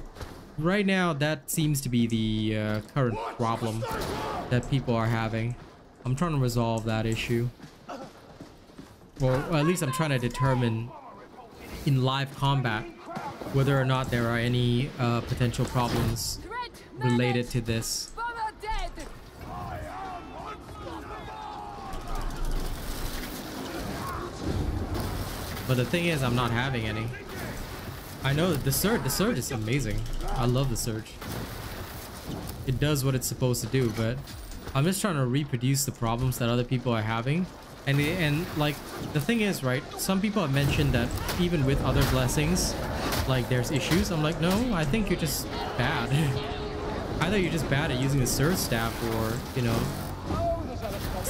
right now that seems to be the current problem that people are having. I'm trying to resolve that issue. Or at least I'm trying to determine in live combat whether or not there are any potential problems related to this. But the thing is, I'm not having any. I know that the surge is amazing. I love the surge. It does what it's supposed to do, but I'm just trying to reproduce the problems that other people are having. And like, the thing is, right, some people have mentioned that even with other blessings, like, there's issues. I'm like, no, I think you're just bad. Either you're just bad at using the surge staff, or, you know,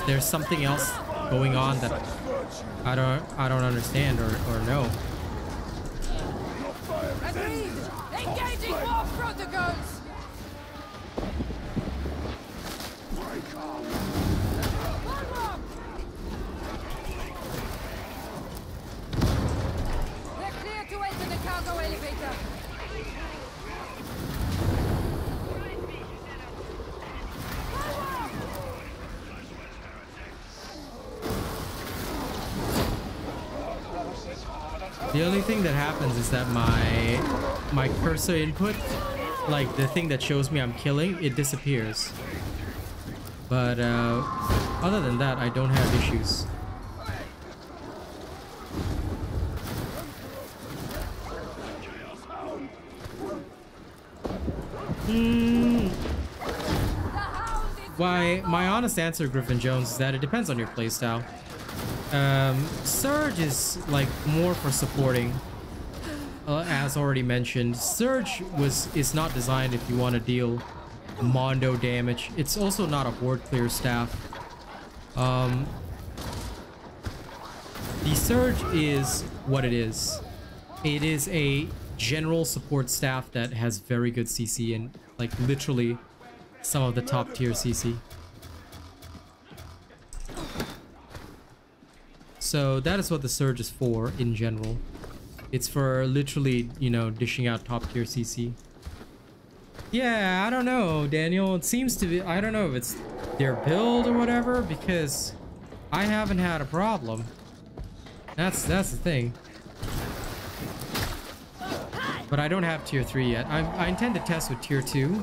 there's something else going on that I don't understand or know. Agreed. Engaging war protocols. They're clear to enter the cargo elevator. The only thing that happens is that my cursor input, like the thing that shows me I'm killing, it disappears. But other than that, I don't have issues. Why? My honest answer, Griffin Jones, is that it depends on your playstyle. Surge is like more for supporting, as already mentioned. Surge is not designed if you want to deal mondo damage. It's also not a board clear staff. The surge is what it is. It is a general support staff that has very good CC, and like literally some of the top tier CC. So that is what the surge is for in general. It's for literally, you know, dishing out top tier CC. Yeah, I don't know, Daniel. It seems to be, I don't know if it's their build or whatever, because I haven't had a problem. That's the thing. But I don't have tier 3 yet. I intend to test with tier 2.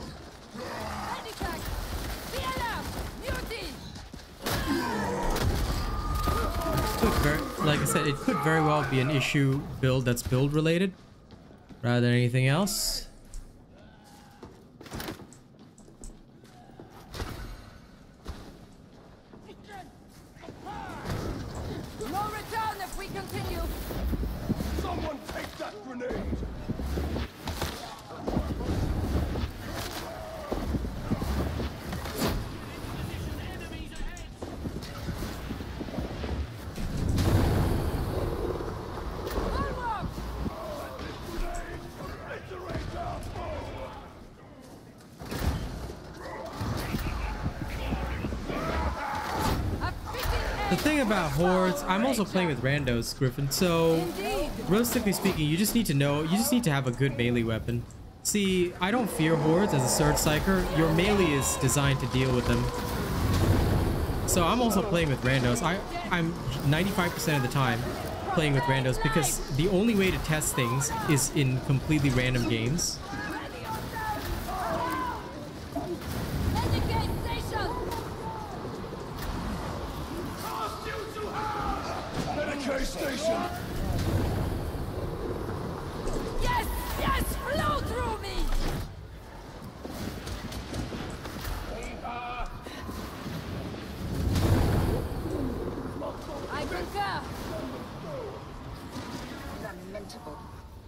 Like I said, it could very well be an issue build that's build related rather than anything else. No return if we continue. Someone take that grenade. About hordes, I'm also playing with randos, Griffin, so realistically speaking, you just need to know, you just need to have a good melee weapon. See, I don't fear hordes as a surge psyker. Your melee is designed to deal with them. So I'm also playing with randos. I'm 95% of the time playing with randos, because the only way to test things is in completely random games.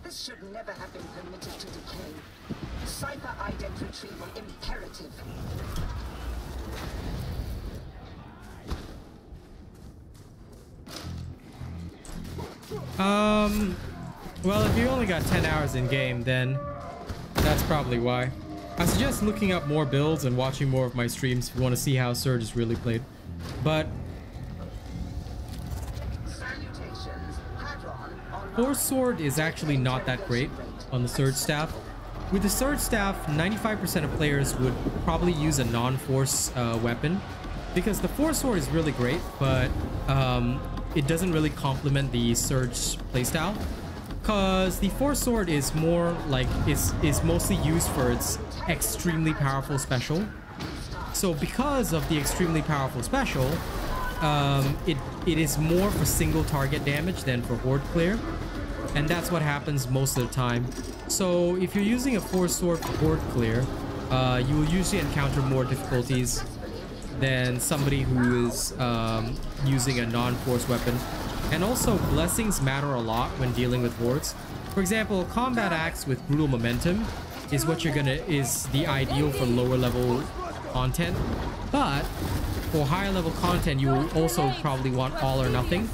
This should never have been permitted to decay. Psyker ident retrieval imperative. Well, if you only got 10 hours in game, then that's probably why. I suggest looking up more builds and watching more of my streams if you want to see how Surge is really played. But Force Sword is actually not that great on the Surge staff. With the Surge staff, 95% of players would probably use a non-force weapon, because the Force Sword is really great, but it doesn't really complement the Surge playstyle, because the Force Sword is more like is mostly used for its extremely powerful special. So because of the extremely powerful special, it is more for single target damage than for horde clear, and that's what happens most of the time. So if you're using a Force Sword for horde clear, you will usually encounter more difficulties than somebody who is using a non-force weapon. And also, blessings matter a lot when dealing with hordes. For example, combat axe with brutal momentum is what you're gonna is the ideal for lower level content, but for higher level content you will also probably want all or nothing,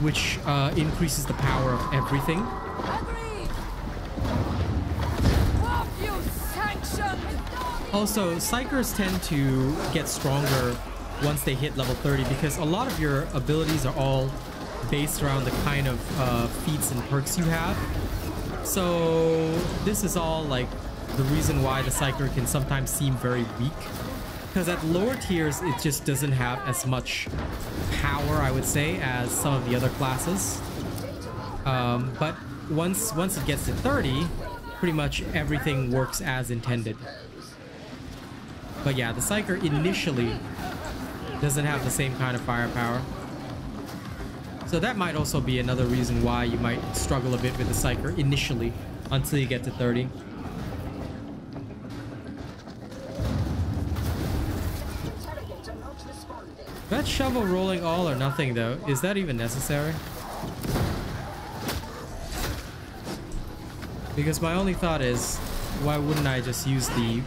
which increases the power of everything. Also, Psykers tend to get stronger once they hit level 30, because a lot of your abilities are all based around the kind of feats and perks you have. So this is all like the reason why the Psyker can sometimes seem very weak, because at lower tiers it just doesn't have as much power, I would say, as some of the other classes. But once it gets to 30, pretty much everything works as intended. But yeah, the Psyker initially doesn't have the same kind of firepower. So that might also be another reason why you might struggle a bit with the Psyker initially until you get to 30. That shovel rolling all or nothing though, is that even necessary? Because my only thought is, why wouldn't I just use the...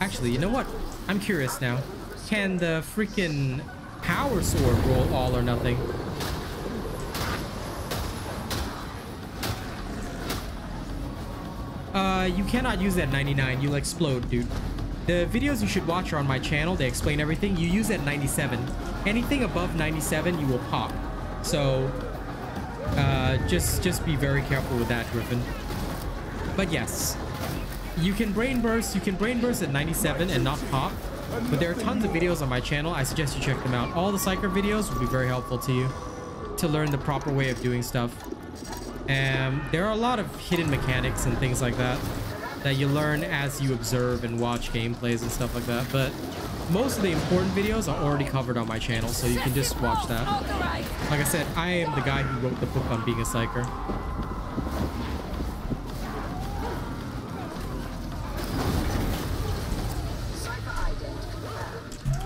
Actually, you know what? I'm curious now. Can the freaking power sword roll all or nothing? You cannot use that 99. You'll explode, dude. The videos you should watch are on my channel. They explain everything. You use that 97. Anything above 97, you will pop. So, just be very careful with that, Griffin. But yes. You can brain burst at 97 and not pop, but there are tons of videos on my channel. I suggest you check them out. All the Psyker videos will be very helpful to you to learn the proper way of doing stuff. And there are a lot of hidden mechanics and things like that that you learn as you observe and watch gameplays and stuff like that. But most of the important videos are already covered on my channel, so you can just watch that. Like I said, I am the guy who wrote the book on being a Psyker.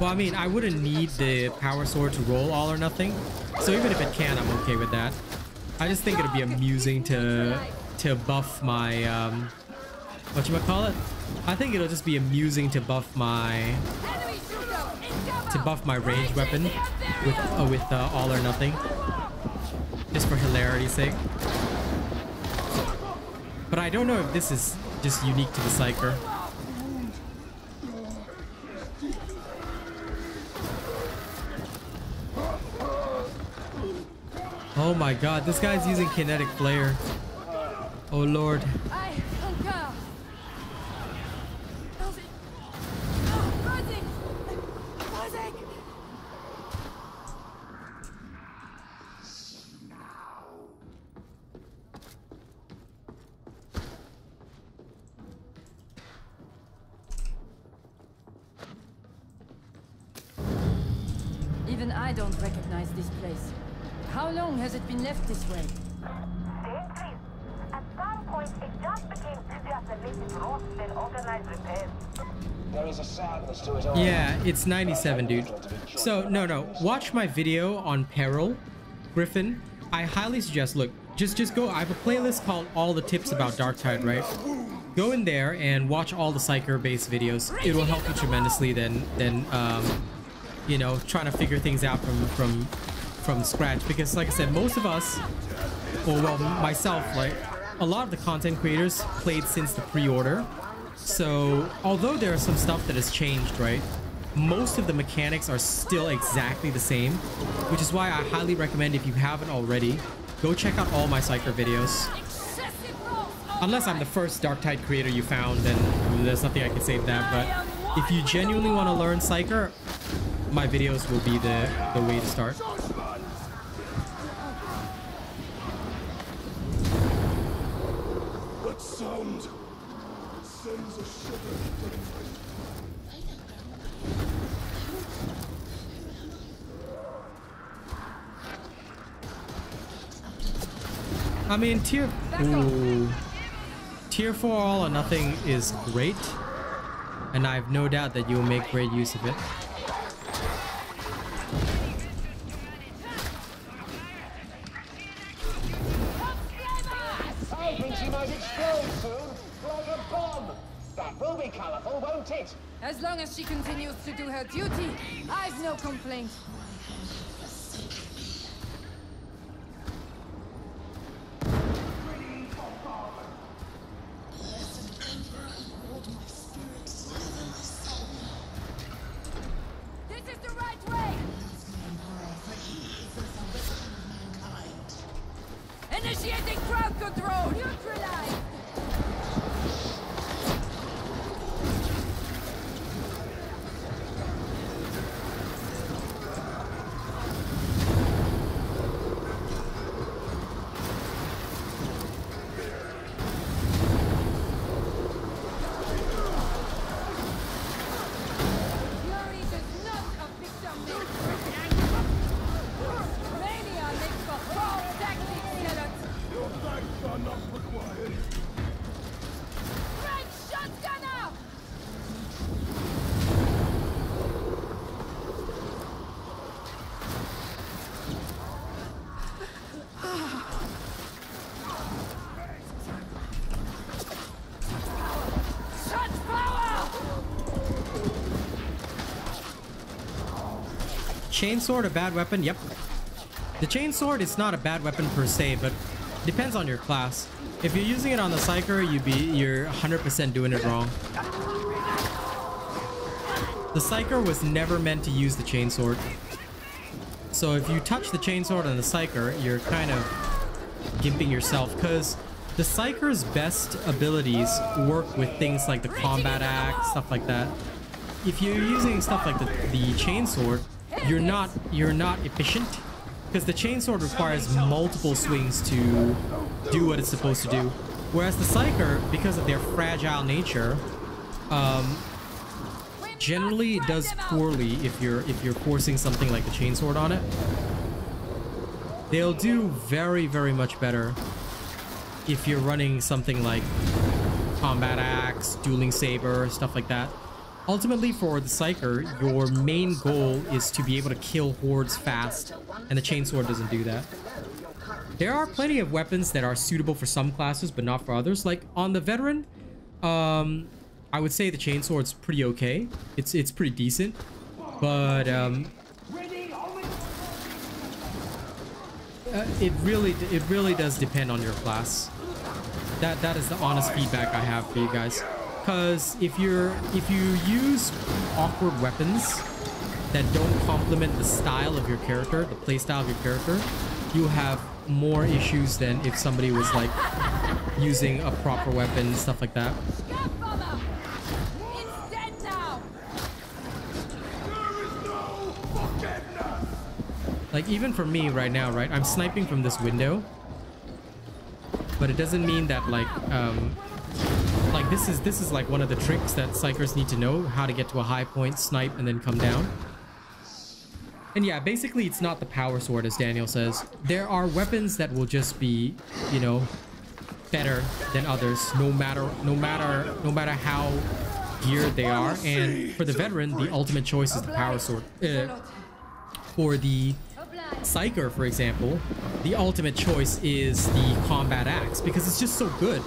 Well, I mean, I wouldn't need the power sword to roll all or nothing, so even if it can, I'm okay with that. I just think it'd be amusing to buff my whatchamacallit. I think it'll just be amusing to buff my range weapon with all or nothing, just for hilarity's sake. But I don't know if this is just unique to the Psyker. Oh my god, this guy's using kinetic flare. Oh lord. Even I don't recognize this place. How long has it been left this way? At some point, it just became easier to make the roads than organized repairs. There is a sadness to it all. Yeah, it's 97, dude. So, no, watch my video on Peril, Griffin. I highly suggest, look, just go. I have a playlist called All the Tips About Darktide, right? Go in there and watch all the Psyker-based videos. It will help you tremendously than you know, trying to figure things out from scratch. Because like I said, most of us, or well, myself, like a lot of the content creators played since the pre-order. So although there is some stuff that has changed, right? Most of the mechanics are still exactly the same, which is why I highly recommend, if you haven't already, go check out all my Psyker videos. Unless I'm the first Darktide creator you found, then there's nothing I can say to that. But if you genuinely want to learn Psyker, my videos will be the way to start. That sound sends a shiver to my mind. I mean, tier 4 all or nothing is great, and I have no doubt that you will make great use of it. As long as she continues to do her duty, I've no complaint. Chainsword a bad weapon? Yep. The Chainsword is not a bad weapon per se, but depends on your class. If you're using it on the Psyker, you're 100% doing it wrong. The Psyker was never meant to use the Chainsword. So if you touch the Chainsword on the Psyker, you're kind of gimping yourself, because the Psyker's best abilities work with things like the combat axe, stuff like that. If you're using stuff like the Chainsword, you're not efficient, because the Chainsword requires multiple swings to do what it's supposed to do, whereas the Psyker, because of their fragile nature, generally does poorly if you're forcing something like the Chainsword on it. They'll do very, very much better if you're running something like combat axe, dueling saber, stuff like that. Ultimately, for the Psyker, your main goal is to be able to kill hordes fast, and the Chainsword doesn't do that. There are plenty of weapons that are suitable for some classes, but not for others. Like, on the Veteran, I would say the Chainsword's pretty okay. It's pretty decent, but it really does depend on your class. That is the honest feedback I have for you guys. Because if you use awkward weapons that don't complement the style of your character, the playstyle of your character, you have more issues than if somebody was like using a proper weapon, stuff like that. Like even for me right now, right? I'm sniping from this window, but it doesn't mean that like this is like one of the tricks that Psykers need to know, how to get to a high point, snipe, and then come down. And yeah, basically it's not the power sword, as Daniel says. There are weapons that will just be, you know, better than others, no matter how geared they are. And for the Veteran, the ultimate choice is the power sword. For the Psyker, for example, the ultimate choice is the combat axe because it's just so good.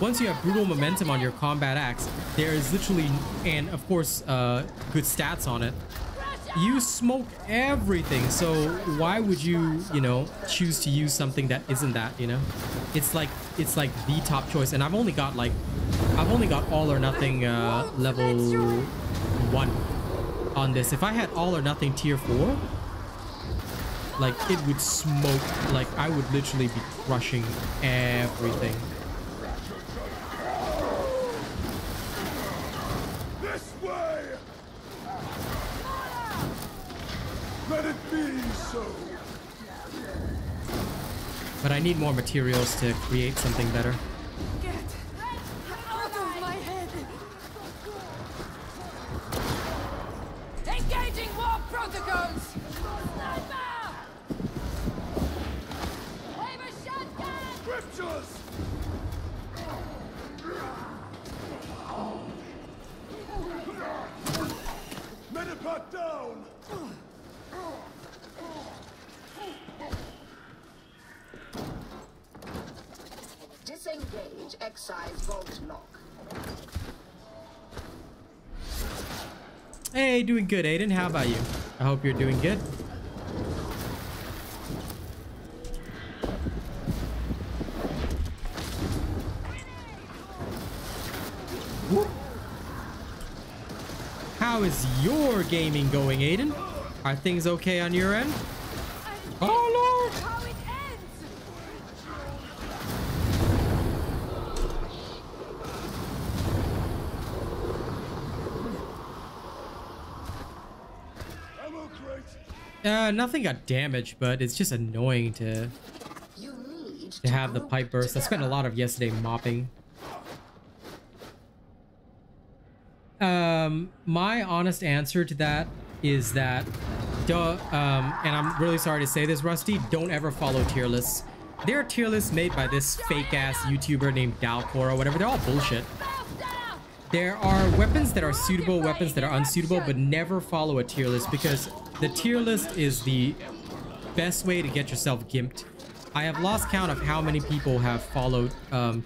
Once you have brutal momentum on your combat axe, there is literally, and of course, good stats on it, you smoke everything. So why would you, you know, choose to use something that isn't that, you know? It's like the top choice. And I've only got all or nothing level 1 on this. If I had all or nothing tier 4, like it would smoke, like I would literally be crushing everything. Let it be so. But I need more materials to create something better. Get out of my head. Engaging warp protocols. Have a shotgun. Scriptures. Menopod down. Disengage excise vault lock. Hey, doing good, Aiden. How about you? I hope you're doing good. Whoop. How is your gaming going, Aiden? Are things okay on your end? Oh Lord! How it ends. Nothing got damaged, but it's just annoying to have the pipe burst. I spent a lot of yesterday mopping. My honest answer to that is that and I'm really sorry to say this, Rusty, don't ever follow tier lists. There are tier lists made by this fake ass YouTuber named Dalcor or whatever. They're all bullshit. There are weapons that are suitable, weapons that are unsuitable, but never follow a tier list because the tier list is the best way to get yourself gimped. I have lost count of how many people have followed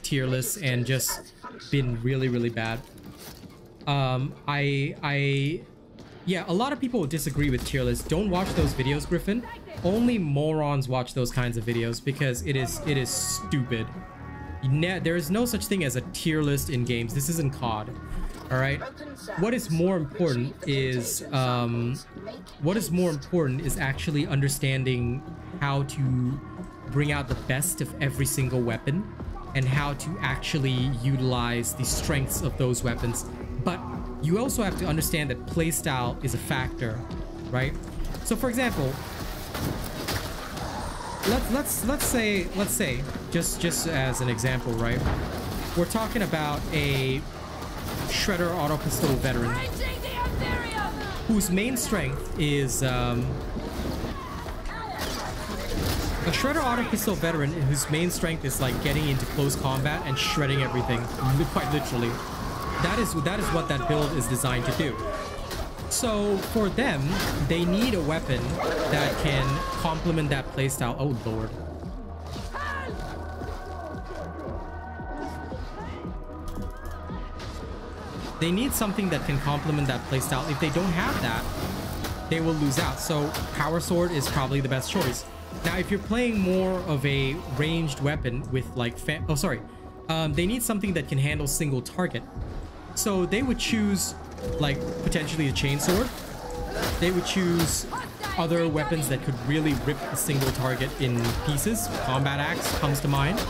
tier lists and just been really, really bad. Yeah, a lot of people disagree with tier lists. Don't watch those videos, Griffin. Only morons watch those kinds of videos because it is stupid. There is no such thing as a tier list in games. This isn't COD. All right. What is more important is actually understanding how to bring out the best of every single weapon and how to actually utilize the strengths of those weapons. But you also have to understand that playstyle is a factor, right? So for example, let's say just as an example, right? We're talking about a shredder auto pistol veteran whose main strength is like getting into close combat and shredding everything, quite literally. That is what that build is designed to do. So for them, they need a weapon that can complement that playstyle. Oh Lord. They need something that can complement that playstyle. If they don't have that, they will lose out. So power sword is probably the best choice. Now, if you're playing more of a ranged weapon with like, they need something that can handle single target. So they would choose, like, potentially a chainsword. They would choose other weapons that could really rip a single target in pieces. Combat axe comes to mind.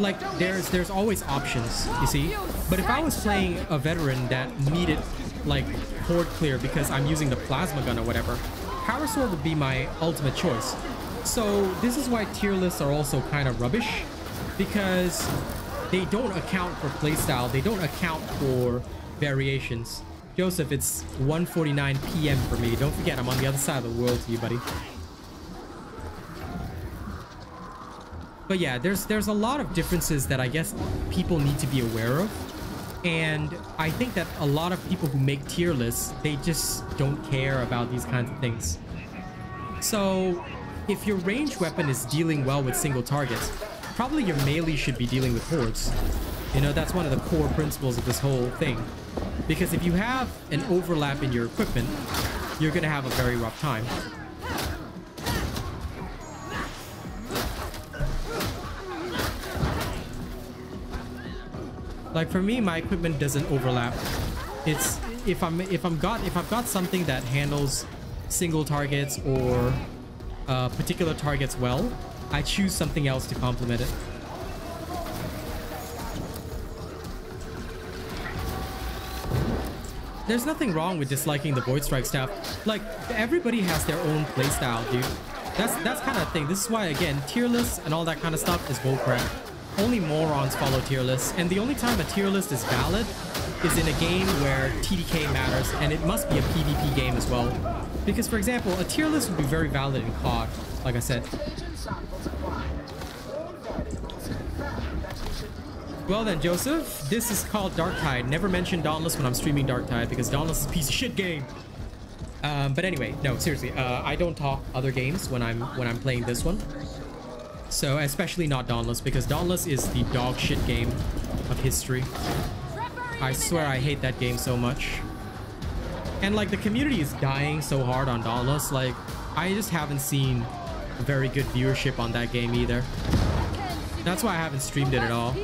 Like, there's always options, you see? But if I was playing a veteran that needed, like, horde clear because I'm using the plasma gun or whatever, power sword would be my ultimate choice. So this is why tier lists are also kind of rubbish, because they don't account for playstyle. They don't account for variations. Joseph, it's 1:49 p.m. for me. Don't forget, I'm on the other side of the world to you, buddy. But yeah, there's a lot of differences that I guess people need to be aware of. And I think that a lot of people who make tier lists, they just don't care about these kinds of things. So If your ranged weapon is dealing well with single targets, probably your melee should be dealing with hordes. You know, that's one of the core principles of this whole thing. Because if you have an overlap in your equipment, you're going to have a very rough time. Like for me, my equipment doesn't overlap. It's if I've got something that handles single targets or particular targets well, I choose something else to complement it. There's nothing wrong with disliking the Void Strike staff. Like, everybody has their own playstyle, dude. That's kind of thing. This is why, again, tier lists and all that kind of stuff is bullcrap. Only morons follow tier lists, and the only time a tier list is valid is in a game where TDK matters, and it must be a PvP game as well. Because, for example, a tier list would be very valid in COD, like I said. Well then, Joseph, this is called Darktide. Never mention Dauntless when I'm streaming Darktide, because Dauntless is a piece of shit game. But anyway, no, seriously, I don't talk other games when I'm playing this one. So, especially not Dauntless, because Dauntless is the dog shit game of history. I swear I hate that game so much. And like, the community is dying so hard on Dauntless, like, I just haven't seen very good viewership on that game either. That's why I haven't streamed it at all.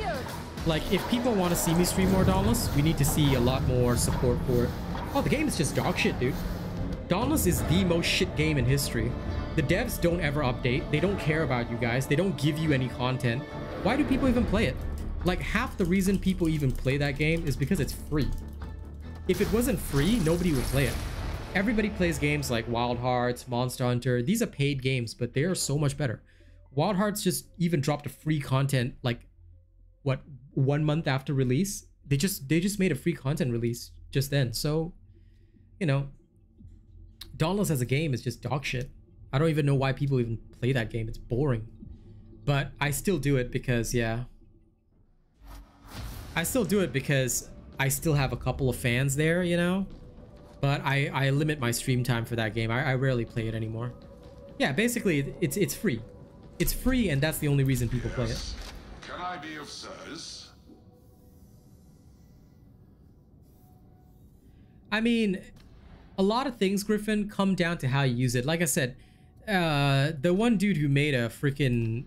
Like, if people want to see me stream more Dauntless, we need to see a lot more support for it. Oh, the game is just dog shit, dude. Dauntless is the most shit game in history. The devs don't ever update. They don't care about you guys. They don't give you any content. Why do people even play it? Like, half the reason people even play that game is because it's free. If it wasn't free, nobody would play it. Everybody plays games like Wild Hearts, Monster Hunter. These are paid games, but they are so much better. Wild Hearts just even dropped a free content, like, what, 1 month after release? They just made a free content release just then. So, you know, Dauntless as a game is just dog shit. I don't even know why people even play that game. It's boring. But I still do it because, yeah. I still do it because I still have a couple of fans there, you know? But I limit my stream time for that game. I rarely play it anymore. Yeah, basically, it's free. It's free, and that's the only reason people play it. Can I be of service? I mean, a lot of things, Griffin, come down to how you use it. Like I said, the one dude who made a freaking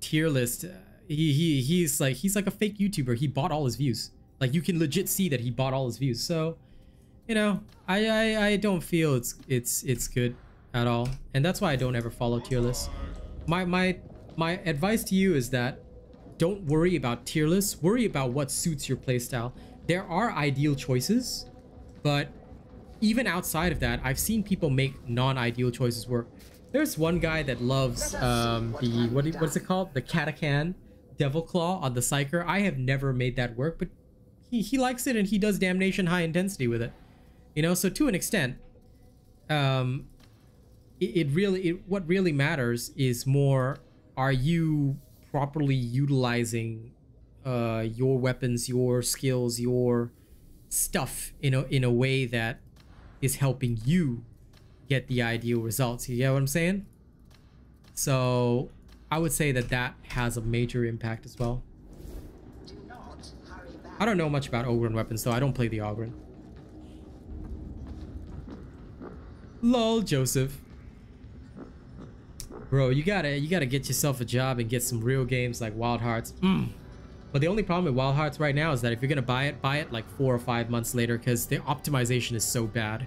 tier list, he's like a fake YouTuber. He bought all his views. Like, you can legit see that he bought all his views. So, you know, I don't feel it's good at all, and that's why I don't ever follow tier lists. My advice to you is that don't worry about tier lists. Worry about what suits your playstyle. There are ideal choices, but even outside of that, I've seen people make non-ideal choices work. There's one guy that loves what's it called? The Catacan Devil Claw on the Psyker. I have never made that work, but he likes it, and he does damnation high intensity with it. You know, so to an extent, what really matters is more, are you properly utilizing your weapons, your skills, your stuff in a way that is helping you get the ideal results? You get what I'm saying? So I would say that that has a major impact as well. I don't know much about Ogryn weapons, though. I don't play the Ogryn. Lol, Joseph. Bro, you gotta get yourself a job and get some real games like Wild Hearts. But the only problem with Wild Hearts right now is that if you're gonna buy it like 4 or 5 months later, because the optimization is so bad,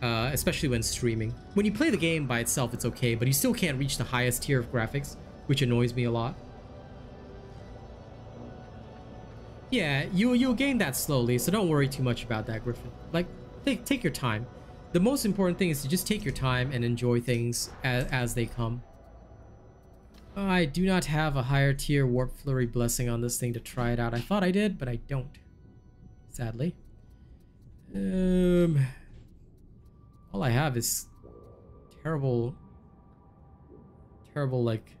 especially when streaming. When you play the game by itself, it's okay, but you still can't reach the highest tier of graphics, which annoys me a lot. Yeah, you'll gain that slowly, so don't worry too much about that, Griffin. Like, take your time. The most important thing is to just take your time and enjoy things as they come. I do not have a higher tier warp flurry blessing on this thing to try it out. I thought I did, but I don't. Sadly. All I have is terrible, like,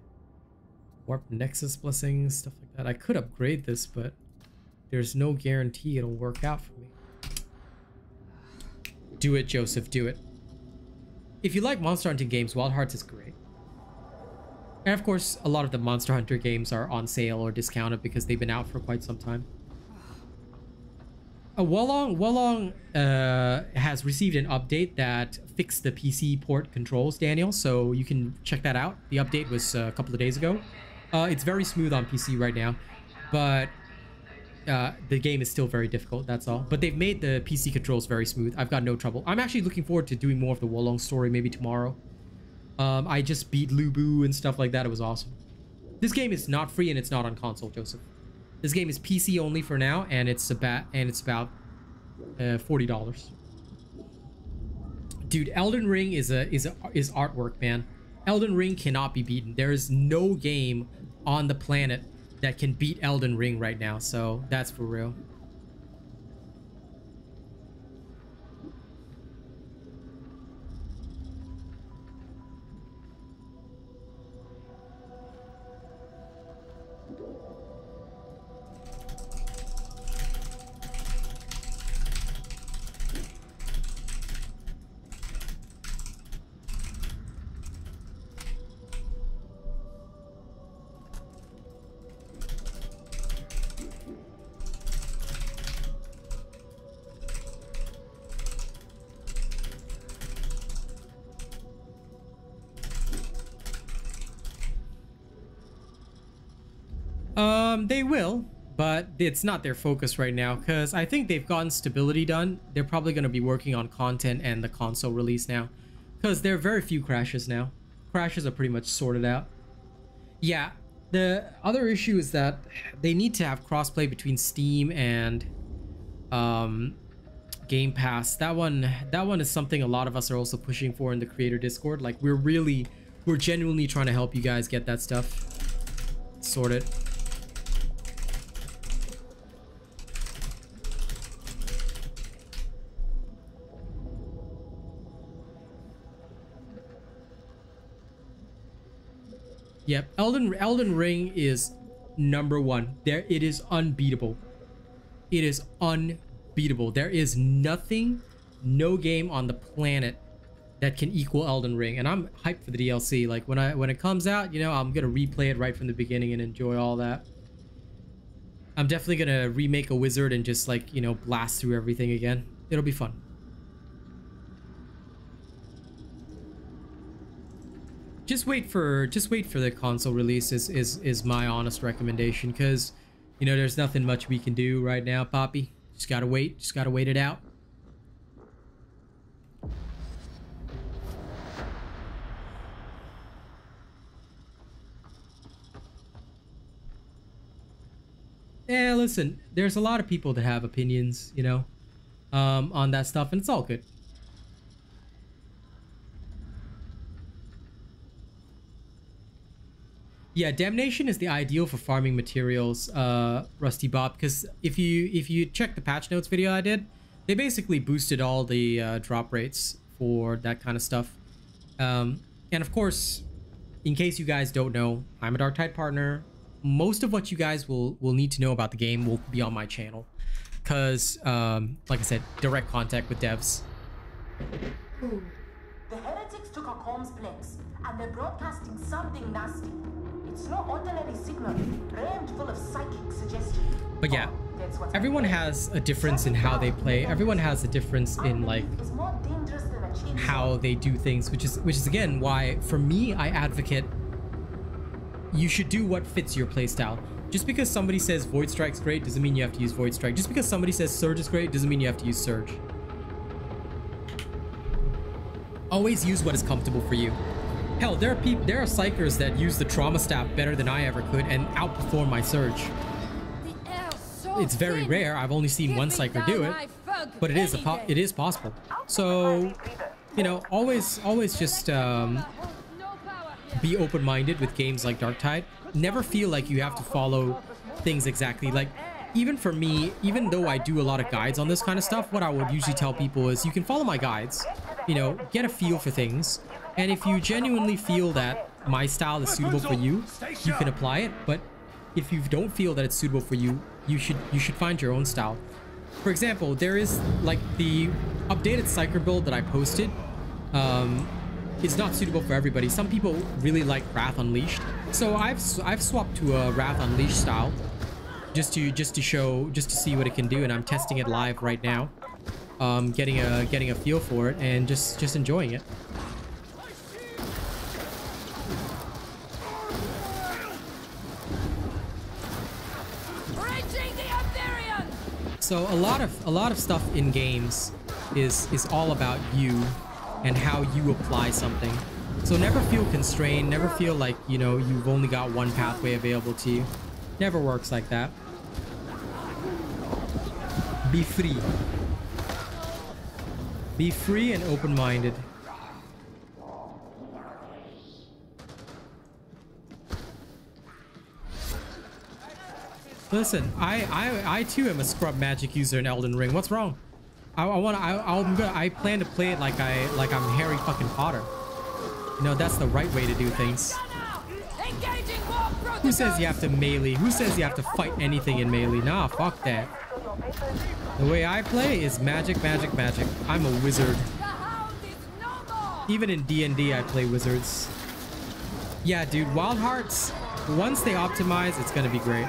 warp nexus blessings, stuff like that. I could upgrade this, but there's no guarantee it'll work out for me. Do it, Joseph, do it. If you like monster hunting games, Wild Hearts is great. And of course, a lot of the Monster Hunter games are on sale or discounted because they've been out for quite some time. Wolong has received an update that fixed the PC port controls, Daniel, so you can check that out. The update was a couple of days ago. It's very smooth on PC right now, but the game is still very difficult, that's all. But they've made the PC controls very smooth. I've got no trouble. I'm actually looking forward to doing more of the Wolong story, maybe tomorrow. I just beat Lubu and stuff like that. It was awesome. This game is not free and it's not on console, Joseph. This game is PC only for now, and it's about $40. Dude, Elden Ring is artwork, man. Elden Ring cannot be beaten. There is no game on the planet that can beat Elden Ring right now. So that's for real. They will, but it's not their focus right now because I think they've gotten stability done. They're probably going to be working on content and the console release now because there are very few crashes now. Crashes are pretty much sorted out. Yeah, the other issue is that they need to have crossplay between Steam and Game Pass. That one is something a lot of us are also pushing for in the creator Discord. Like we're genuinely trying to help you guys get that stuff sorted. Yep, Elden Ring is number one. It is unbeatable. It is unbeatable. There is nothing, no game on the planet that can equal Elden Ring. And I'm hyped for the DLC. Like when it comes out, you know, I'm gonna replay it right from the beginning and enjoy all that. I'm definitely gonna remake a wizard and just like, you know, blast through everything again. It'll be fun. Just wait for the console release is my honest recommendation, because you know there's nothing much we can do right now, Poppy. Just gotta wait it out. Yeah, listen, there's a lot of people that have opinions, you know, on that stuff, and it's all good. Yeah, Damnation is the ideal for farming materials, Rusty Bob, because if you check the patch notes video I did, they basically boosted all the drop rates for that kind of stuff. And of course, in case you guys don't know, I'm a Darktide partner. Most of what you guys will need to know about the game will be on my channel, because, like I said, direct contact with devs. Ooh. The heretics took Okom's place, and they're broadcasting something nasty. It's no ordinary signal, rammed full of psychic suggestion. But yeah, everyone has a difference in how they play. Everyone has a difference in like how they do things, which is again why for me I advocate you should do what fits your playstyle. Just because somebody says Void Strike's great doesn't mean you have to use Void Strike. Just because somebody says Surge is great doesn't mean you have to use Surge. Always use what is comfortable for you. Hell, there are psykers that use the trauma staff better than I ever could and outperform my Surge. It's very rare. I've only seen one psyker do it, but it is possible. So, you know, always just be open-minded with games like Darktide. Never feel like you have to follow things exactly. Like, even for me, even though I do a lot of guides on this kind of stuff, what I would usually tell people is you can follow my guides, you know, get a feel for things. And if you genuinely feel that my style is suitable for you, you can apply it. But if you don't feel that it's suitable for you, you should find your own style. For example, there is like the updated Psyker build that I posted It's not suitable for everybody. Some people really like Wrath Unleashed, so I've swapped to a Wrath Unleashed style just to see what it can do, and I'm testing it live right now, getting a feel for it and just enjoying it. So a lot of stuff in games is all about you and how you apply something. So never feel constrained, never feel like, you know, you've only got one pathway available to you. Never works like that. Be free. Be free and open-minded. Listen, I too am a scrub magic user in Elden Ring. What's wrong? I plan to play it like I'm Harry fucking Potter. You know, that's the right way to do things. Who says you have to melee? Who says you have to fight anything in melee? Nah, fuck that. The way I play is magic, magic, magic. I'm a wizard. Even in D&D, I play wizards. Yeah, dude, Wild Hearts, once they optimize, it's gonna be great.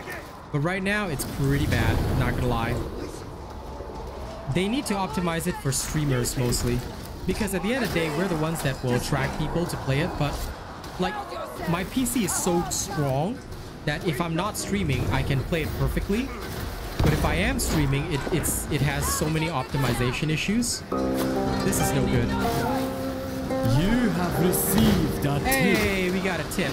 But right now, it's pretty bad, not gonna lie. They need to optimize it for streamers mostly, because at the end of the day, we're the ones that will attract people to play it. But like, my PC is so strong that if I'm not streaming, I can play it perfectly. But if I am streaming, it has so many optimization issues. This is no good. You have received a tip. Hey, we got a tip.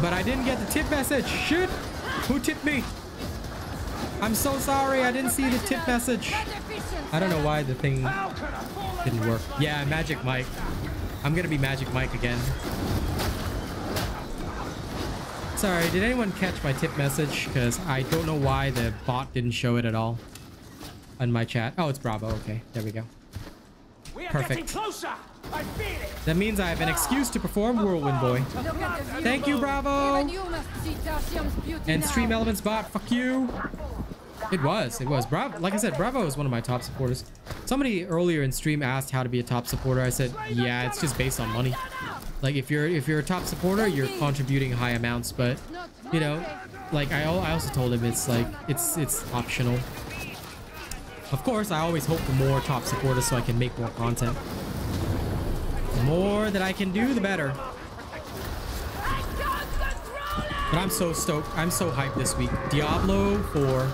But I didn't get the tip message. Shit! Who tipped me? I'm so sorry. I didn't see the tip message. I don't know why the thing didn't work. Yeah, Magic Mike. I'm gonna be Magic Mike again. Sorry, did anyone catch my tip message? Because I don't know why the bot didn't show it at all on my chat. Oh, it's Bravo. Okay, there we go. Perfect. That means I have an excuse to perform Whirlwind Boy. Thank you, Bravo! And Stream Elements bot, fuck you! It was. Bravo. Like I said, Bravo is one of my top supporters. Somebody earlier in stream asked how to be a top supporter. I said, yeah, it's just based on money. Like, if you're a top supporter, you're contributing high amounts, but, you know, like, I also told him it's, like, it's optional. Of course, I always hope for more top supporters so I can make more content. The more that I can do, the better. But I'm so stoked. I'm so hyped this week. Diablo 4.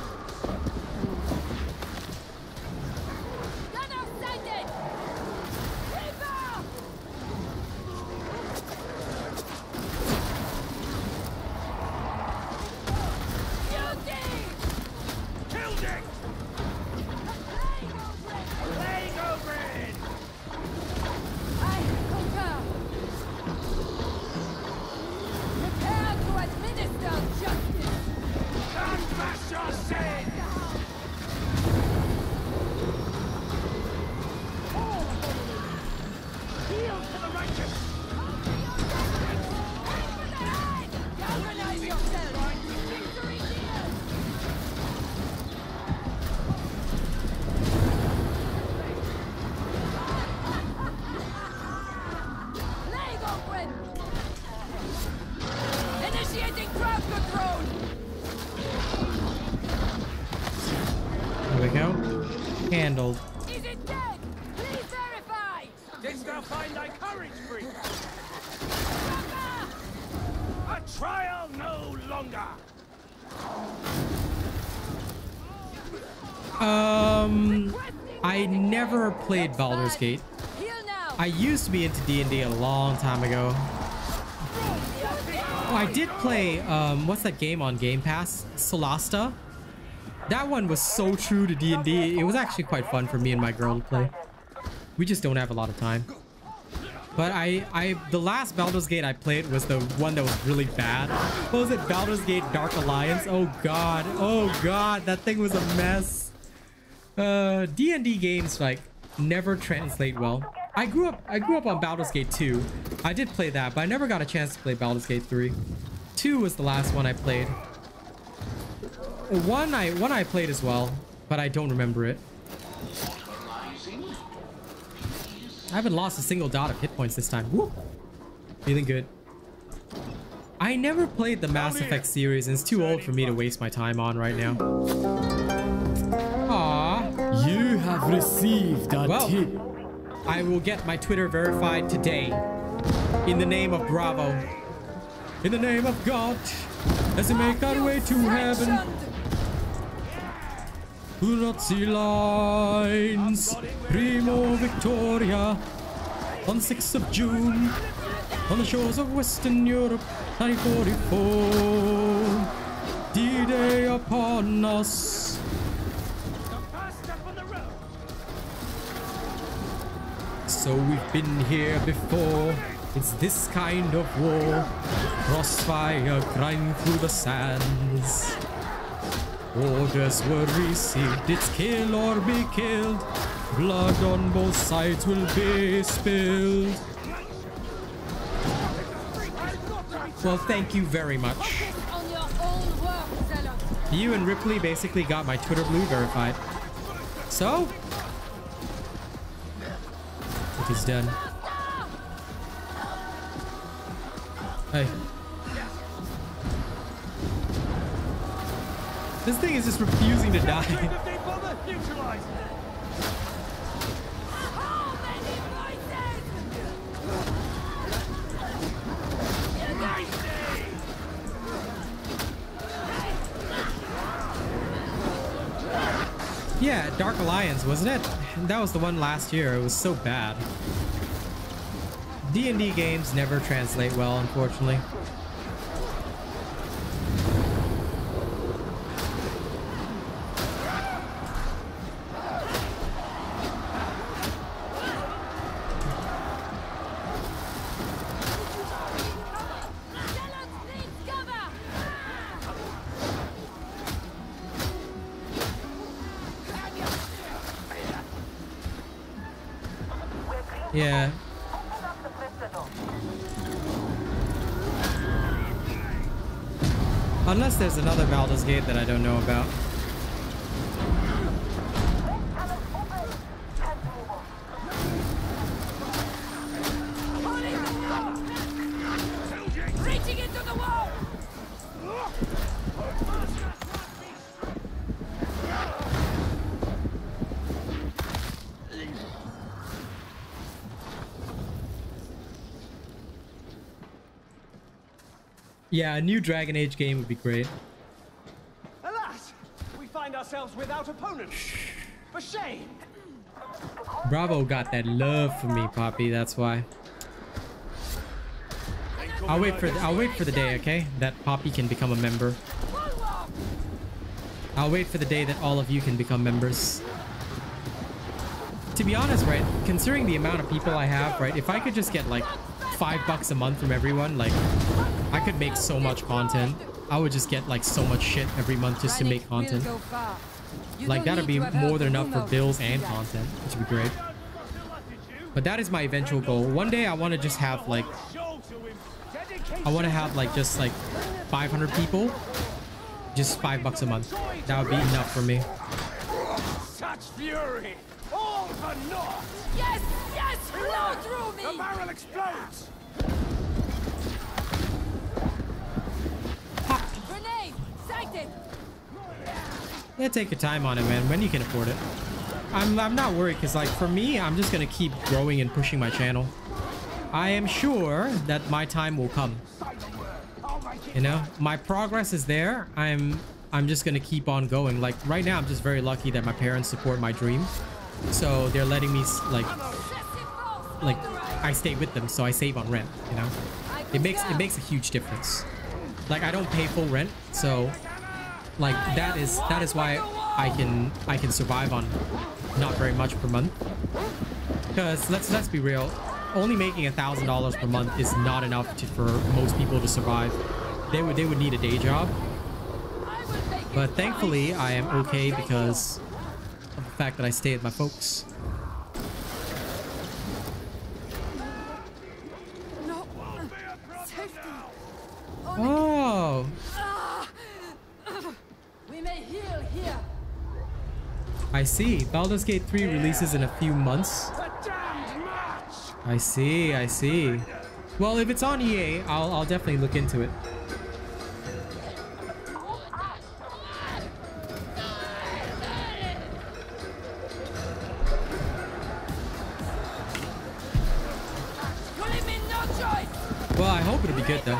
Played Baldur's Gate. I used to be into D&D a long time ago. Oh, I did play, what's that game on Game Pass? Solasta. That one was so true to D&D. It was actually quite fun for me and my girl to play. We just don't have a lot of time. But the last Baldur's Gate I played was the one that was really bad. What was it? Baldur's Gate Dark Alliance. Oh god. Oh god. That thing was a mess. D&D games, like, never translate well. I grew up on Baldur's Gate 2. I did play that, but I never got a chance to play Baldur's Gate 3. 2 was the last one I played. One I played as well, but I don't remember it. I haven't lost a single dot of hit points this time. Woo! Feeling good. I never played the Mass Effect series, and it's too old for me to waste my time on right now. Aww. You have received a tip. I will get my Twitter verified today. In the name of Bravo. In the name of God. As we make our way to heaven. Do not see lines. Primo Victoria. On 6th of June. On the shores of Western Europe. 1944. D-Day upon us. So we've been here before. It's this kind of war. Crossfire crying through the sands. Orders were received. It's kill or be killed. Blood on both sides will be spilled. Well, thank you very much. You and Ripley basically got my Twitter blue verified. So? It is done. Hey. This thing is just refusing to die. Yeah, Dark Alliance, wasn't it? That was the one last year. It was so bad. D&D games never translate well, unfortunately. Yeah. Unless there's another Baldur's Gate that I don't know about. Yeah, a new Dragon Age game would be great. Alas, we find ourselves without opponents. For shame. Bravo got that love for me, Poppy. That's why. I'll wait for the day, okay? That Poppy can become a member. I'll wait for the day that all of you can become members. To be honest, right? Considering the amount of people I have, right? If I could just get like $5 a month from everyone, like, I could make so much content. I would just get like so much shit every month just to make content. Like, that'd be more than enough for bills and content, which would be great. But that is my eventual goal. One day I want to just have like, I want to have like just like 500 people, just $5 a month. That would be enough for me. Such fury, all for naught. Yes, yes, blow through me. The barrel explodes. Yeah, take your time on it, man, when you can afford it. I'm not worried, because like for me, I'm just gonna keep growing and pushing my channel. I am sure that my time will come. You know, my progress is there. I'm just gonna keep on going. Like right now, I'm just very lucky that my parents support my dream, so they're letting me like I stay with them, so I save on rent. You know, it makes a huge difference. Like, I don't pay full rent, so like that is why I can survive on not very much per month. Because let's be real, only making $1,000 per month is not enough for most people to survive. They would need a day job. But thankfully, I am okay because of the fact that I stay with my folks. Oh. I see. Baldur's Gate 3 releases in a few months. I see, I see. Well, if it's on EA, I'll definitely look into it. Well, I hope it'll be good though.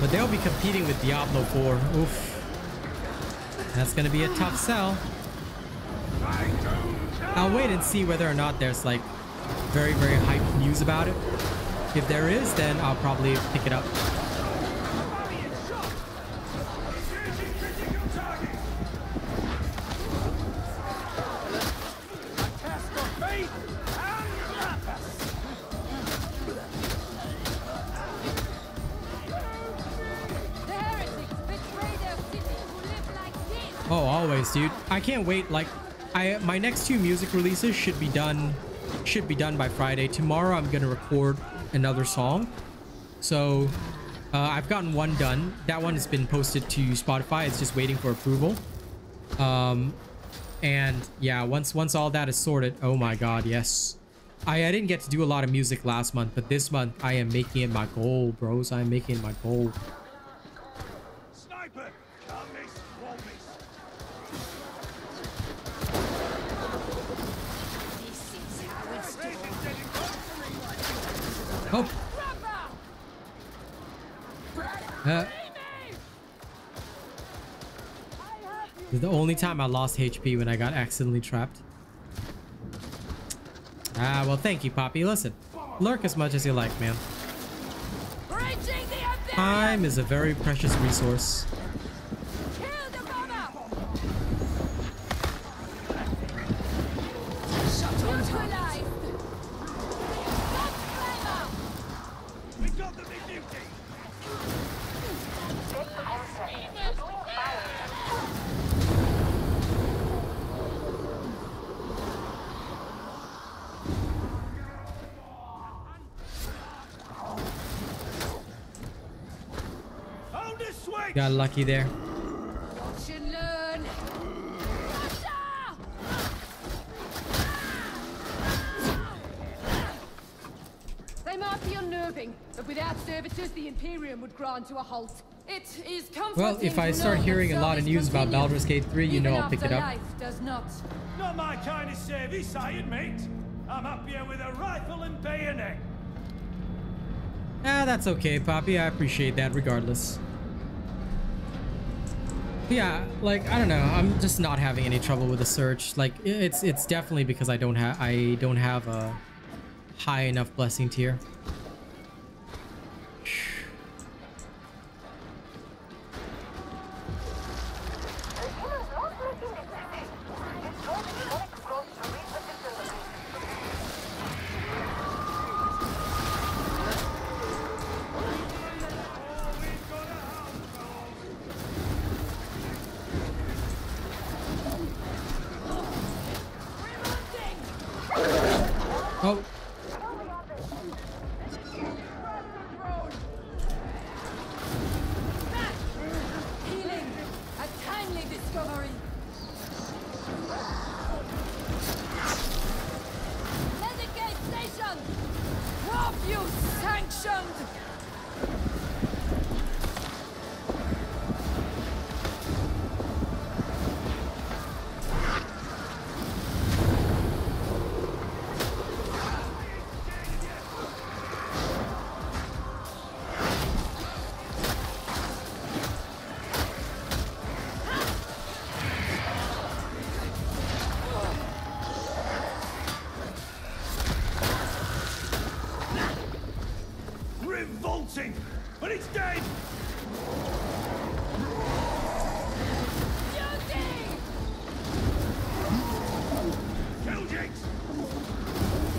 But they'll be competing with Diablo 4. Oof. That's gonna be a tough sell. I'll wait and see whether or not there's like very, very hyped news about it. If there is, then I'll probably pick it up. Dude, I can't wait. Like, my next two music releases should be done by Friday. Tomorrow I'm gonna record another song, so I've gotten one done. That one has been posted to Spotify. It's just waiting for approval. And yeah, once all that is sorted, oh my god, yes. I didn't get to do a lot of music last month, but this month I am making it my goal, bros. I'm making it my goal. Oh. This is the only time I lost HP when I got accidentally trapped. Ah, well, thank you, Poppy. Listen, lurk as much as you like, man. Time is a very precious resource. Got lucky there. They might be unnerving, but without servitors, the Imperium would grind to a halt. It is comforting. Well, if I start hearing a lot of news about Baldur's Gate 3, you know I'll pick it up. Not my kind of service, I admit. I'm up here with a rifle and bayonet. Ah, that's okay, Poppy. I appreciate that regardless. Yeah, like, I don't know, I'm just not having any trouble with the Surge. Like, it's definitely because I don't have a high enough blessing tier.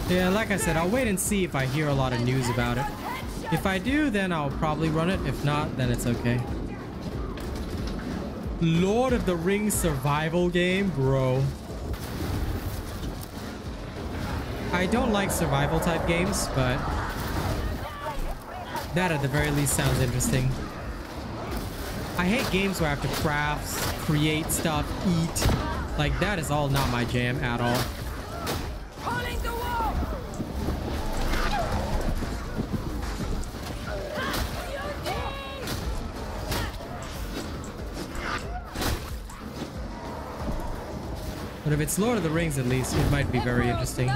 Yeah, like I said, I'll wait and see if I hear a lot of news about it. If I do, then I'll probably run it. If not, then it's okay. Lord of the Rings survival game, bro. I don't like survival type games, but that at the very least sounds interesting. I hate games where I have to craft, create stuff, eat. Like, that is all not my jam at all. But if it's Lord of the Rings, at least, it might be very interesting.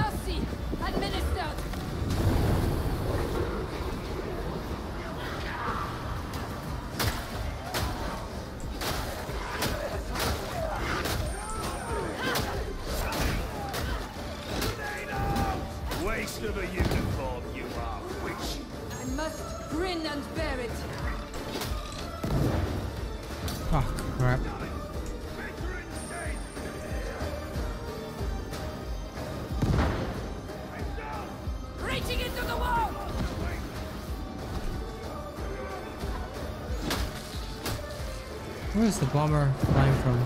Where's the bomber flying from?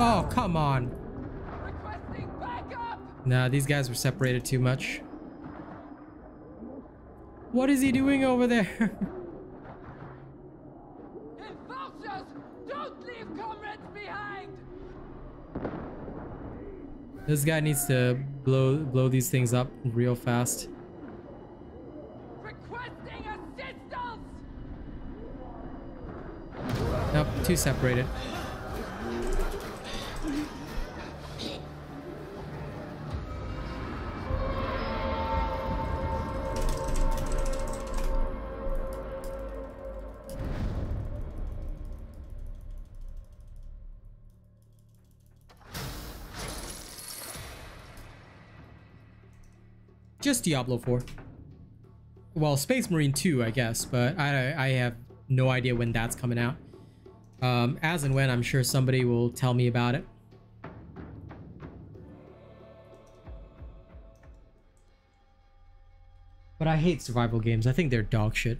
Oh, come on. Requesting backup. Nah, these guys were separated too much. What is he doing over there? Enforcers, don't leave comrades behind. This guy needs to blow these things up real fast. Nope, too separated. Just Diablo 4. Well, Space Marine 2, I guess, but I have no idea when that's coming out. As and when, I'm sure somebody will tell me about it. But I hate survival games. I think they're dog shit.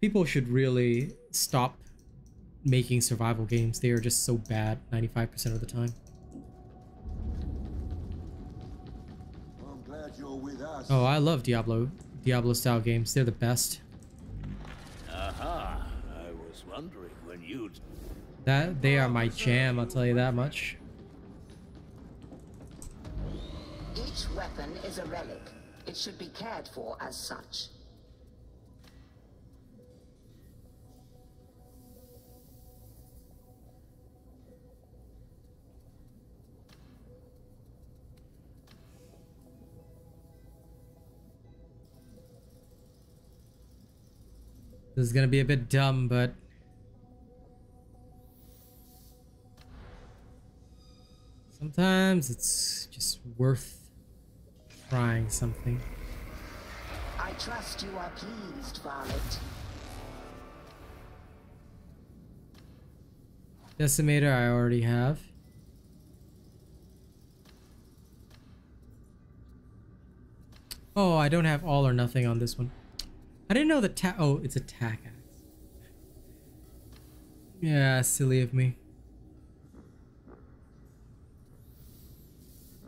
People should really stop making survival games. They are just so bad 95% of the time. Well, I'm glad you're with us. Oh, I love Diablo style games. They're the best. Aha, I was wondering. That they are my jam, I'll tell you that much. Each weapon is a relic. It should be cared for as such. This is gonna be a bit dumb, but sometimes it's just worth trying something. I trust you are pleased, Violet. Decimator I already have. Oh, I don't have all or nothing on this one. I didn't know the oh, it's a tack axe. Yeah, silly of me.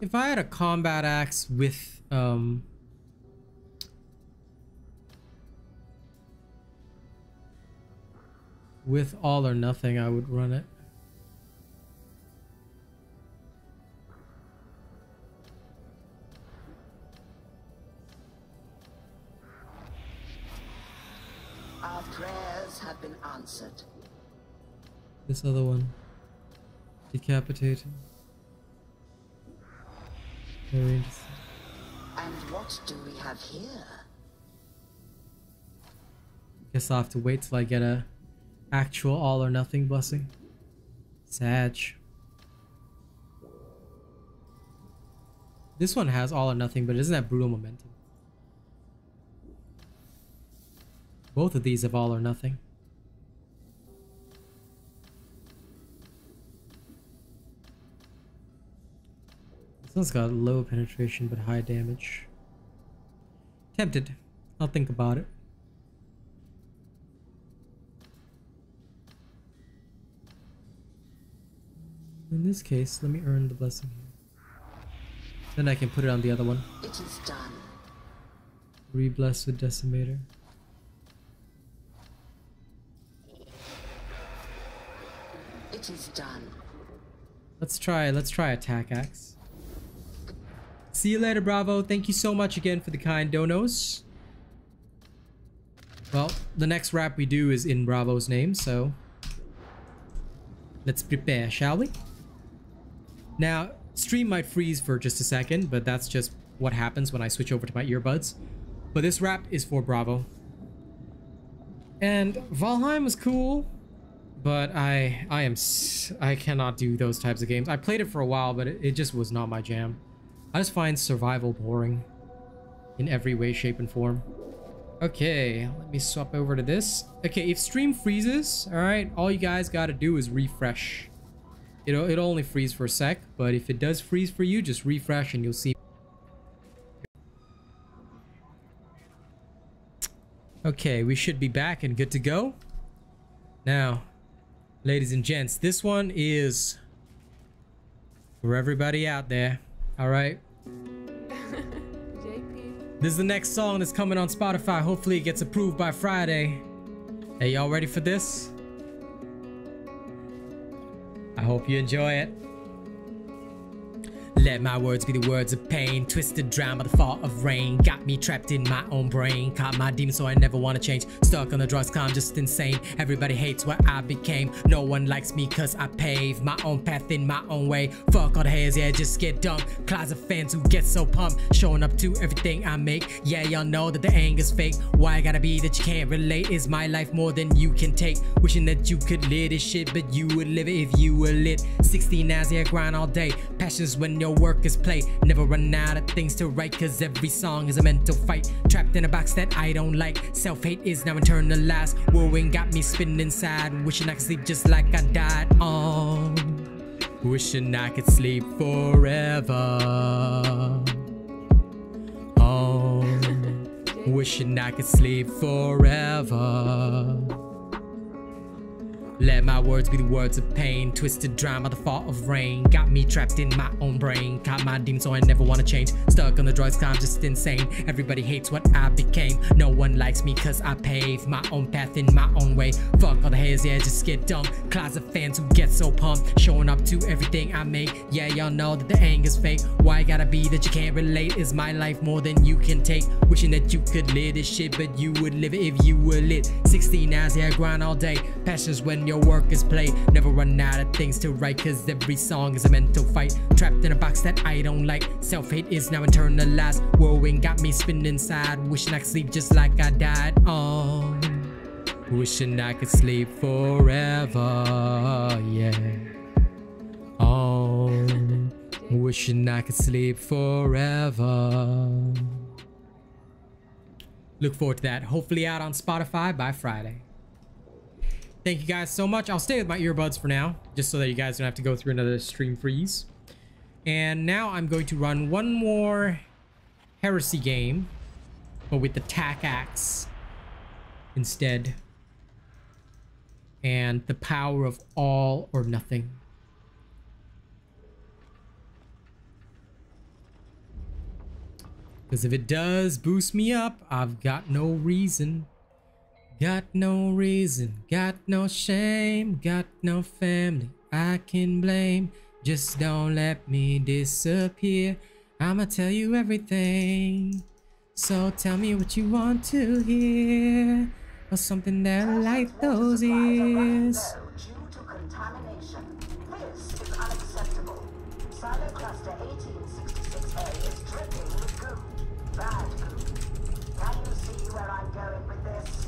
If I had a combat axe with all or nothing, I would run it. Our prayers have been answered. This other one, decapitated. Very interesting. And what do we have here? Guess I'll have to wait till I get a actual all or nothing blessing. Sag. This one has all or nothing, but it doesn't have brutal momentum. Both of these have all or nothing. This one's got low penetration but high damage. Tempted. I'll think about it. In this case, let me earn the blessing here. Then I can put it on the other one. It is done. Rebless with Decimator. It is done. Let's try attack axe. See you later, Bravo. Thank you so much again for the kind donos. Well, the next rap we do is in Bravo's name, so let's prepare, shall we? Now, stream might freeze for just a second, but that's just what happens when I switch over to my earbuds. But this rap is for Bravo. And Valheim was cool, but I cannot do those types of games. I played it for a while, but it just was not my jam. I just find survival boring in every way, shape, and form. Okay, let me swap over to this. Okay, if stream freezes, all right, all you guys gotta do is refresh. It'll only freeze for a sec, but if it does freeze for you, just refresh and you'll see. Okay, we should be back and good to go. Now, ladies and gents, this one is for everybody out there, all right? This is the next song that's coming on Spotify. Hopefully it gets approved by Friday. Hey, y'all ready for this? I hope you enjoy it. Let my words be the words of pain, twisted, drowned by the fall of rain. Got me trapped in my own brain, caught my demon, so I never want to change. Stuck on the drugs, cause I'm just insane. Everybody hates what I became. No one likes me cause I pave my own path in my own way. Fuck all the haters, yeah, just get dumped. Closet fans who get so pumped, showing up to everything I make. Yeah, y'all know that the anger's fake. Why I gotta be that you can't relate? Is my life more than you can take? Wishing that you could live this shit, but you would live it if you were lit. 16 hours, yeah, grind all day. Passions when you're work is play, never run out of things to write, cause every song is a mental fight, trapped in a box that I don't like. Self-hate is now internalized, whirlwind got me spinning inside, wishing I could sleep just like I died on, wishing I could sleep forever on, wishing I could sleep forever. Let my words be the words of pain, twisted, drowned by the fall of rain. Got me trapped in my own brain, caught my demons, so I never want to change. Stuck on the drugs, cause I'm just insane. Everybody hates what I became. No one likes me cause I pave my own path in my own way. Fuck all the haters, yeah, just get dumb. Closet fans who get so pumped, showing up to everything I make. Yeah, y'all know that the anger's fake. Why gotta be that you can't relate? Is my life more than you can take? Wishing that you could live this shit, but you would live it if you were lit. 16 hours, yeah, grind all day. Passions when your work is play, never run out of things to write, cause every song is a mental fight, trapped in a box that I don't like. Self-hate is now internalized, whirlwind got me spinning inside, wishing I could sleep just like I died on, wishing I could sleep forever, yeah, on, wishing I could sleep forever. Look forward to that, hopefully out on Spotify by Friday. Thank you guys so much. I'll stay with my earbuds for now, just so that you guys don't have to go through another stream freeze. And now I'm going to run one more heresy game, but with the tack axe instead. And the power of all or nothing. Because if it does boost me up, I've got no reason. Got no reason, got no shame, got no family I can blame. Just don't let me disappear. I'ma tell you everything. So tell me what you want to hear, or something that'll light those ears. Due to contamination, this is unacceptable. Silo cluster 1866A is dripping with goo. Bad goo. Can you see where I'm going with this?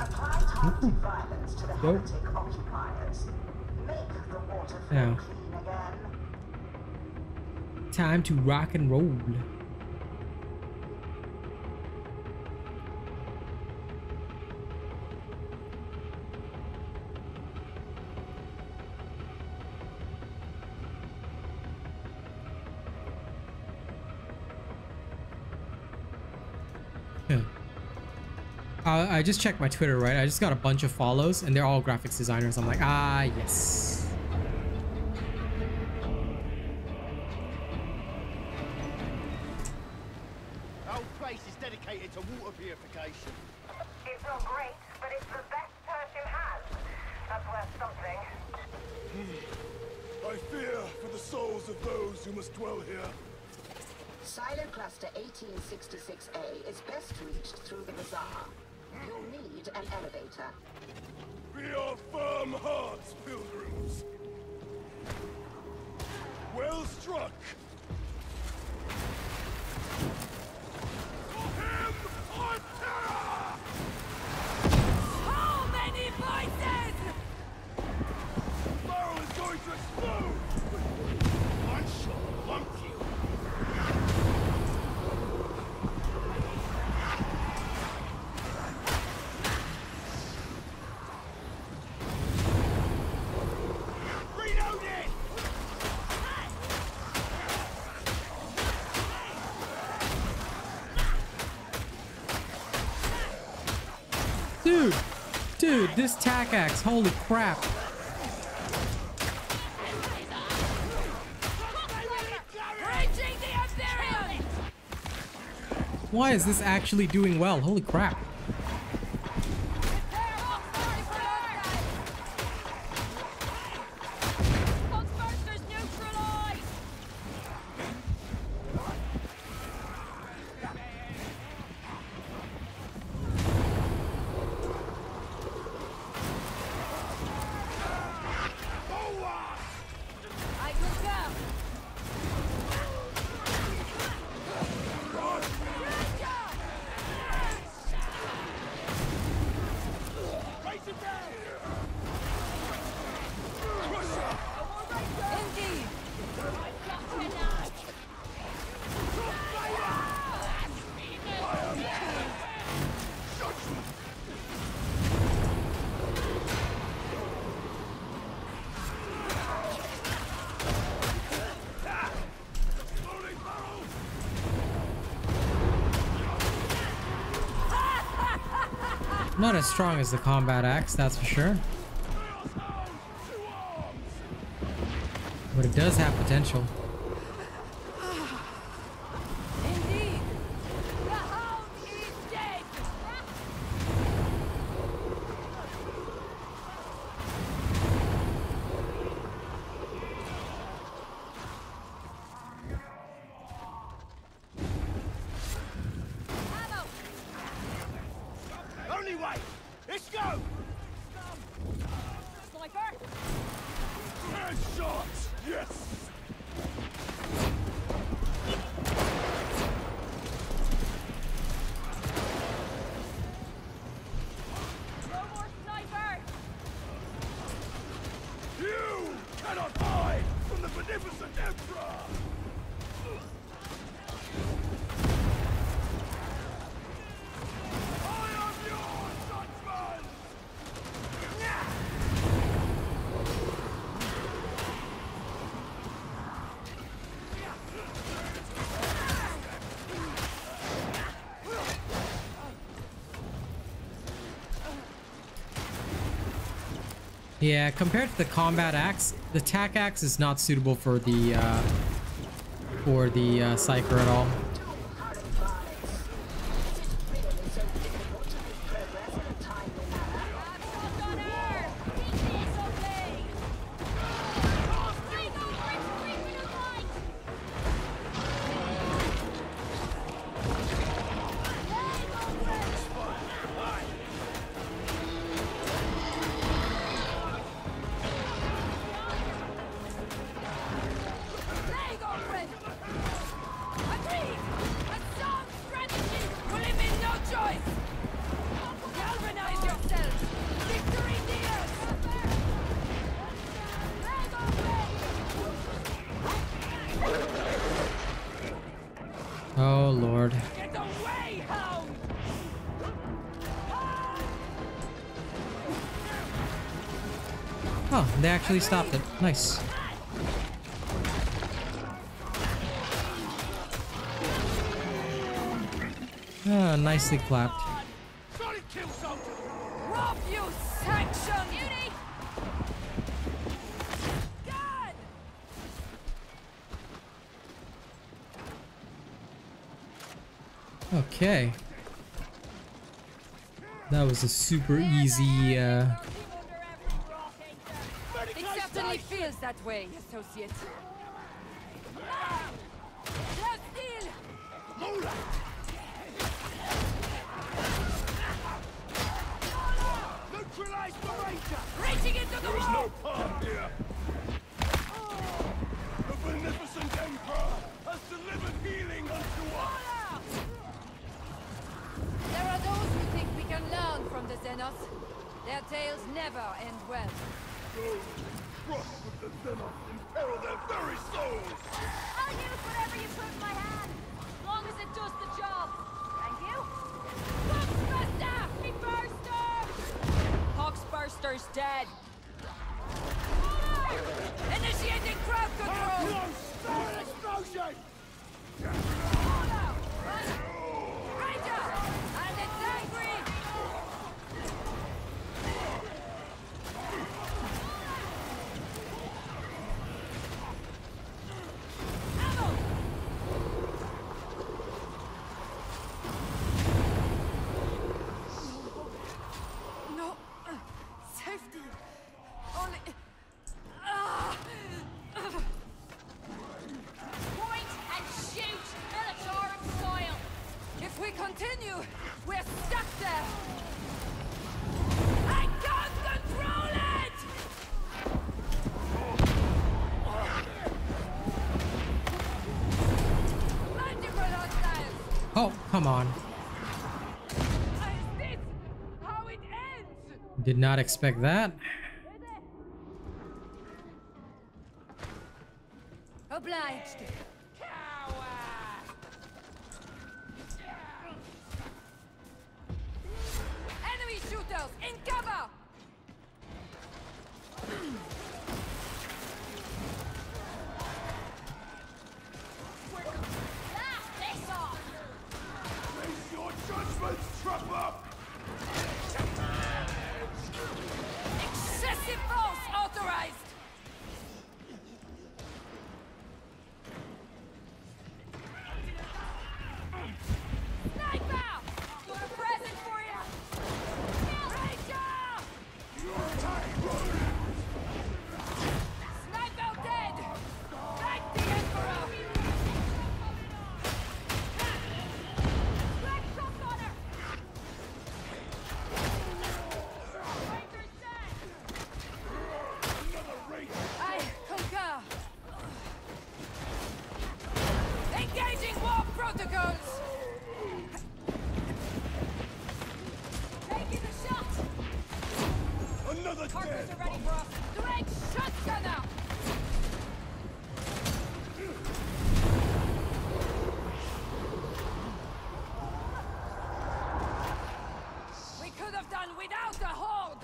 Apply targeted violence to the heretic occupiers. Make the water flow clean again. Time to rock and roll. I just checked my Twitter, right? I just got a bunch of follows and they're all graphics designers. I'm like, ah, yes. Our place is dedicated to water location. It's not great, but it's the best Pershim has. That's worth something. I fear for the souls of those who must dwell here. Silo Cluster 1866A is best reached through the bazaar. You'll need an elevator. Be of firm hearts, pilgrims. Well struck! For him on terror! How many voices? The barrel is going to explode! I shall lump you. Dude, this tack axe, holy crap. Why is this actually doing well? Holy crap. Not as strong as the combat axe, that's for sure. But it does have potential. Indeed. The hound is dead. Yeah, compared to the combat axe, the tack axe is not suitable for the Psyker at all. They actually stopped it. Nice. Ah, nicely clapped. Okay. That was a super easy. It certainly feels that way, associate. Reaching into the wall! There is no path here! The beneficent Emperor has delivered healing unto us! There are those who think we can learn from the Xenos. Their tales never end well. Those who cross with the Xenos imperil their very souls! I'll use whatever you put in my hand, as long as it does the job. Thank you? Pox burster! He burst! Pox burster's dead. Initiating crowd control! Explosion! Ranger! And it's angry! Oh, come on. How it ends. Did not expect that. Obliged. Enemy shooters in cover. Trap up! Excessive force authorized! Sniper! Got a present for you! Ranger! Your time running! Sniper dead! Thank the Emperor! Protocols! Taking the shot! Another dead! Partners are ready for us! Direct shotgunner! We could have done without the horde!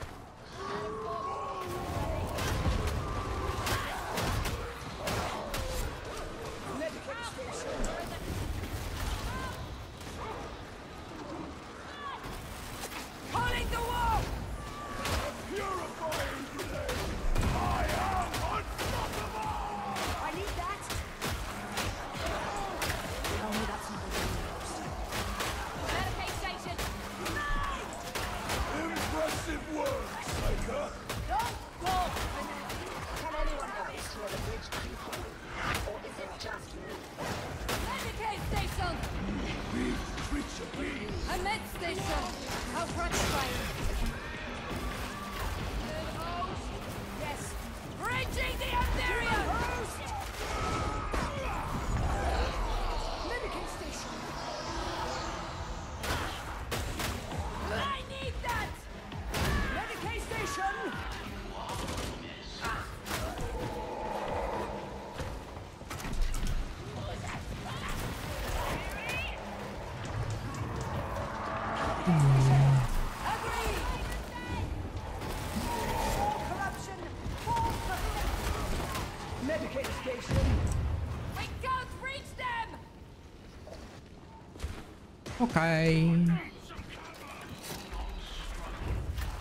Okay.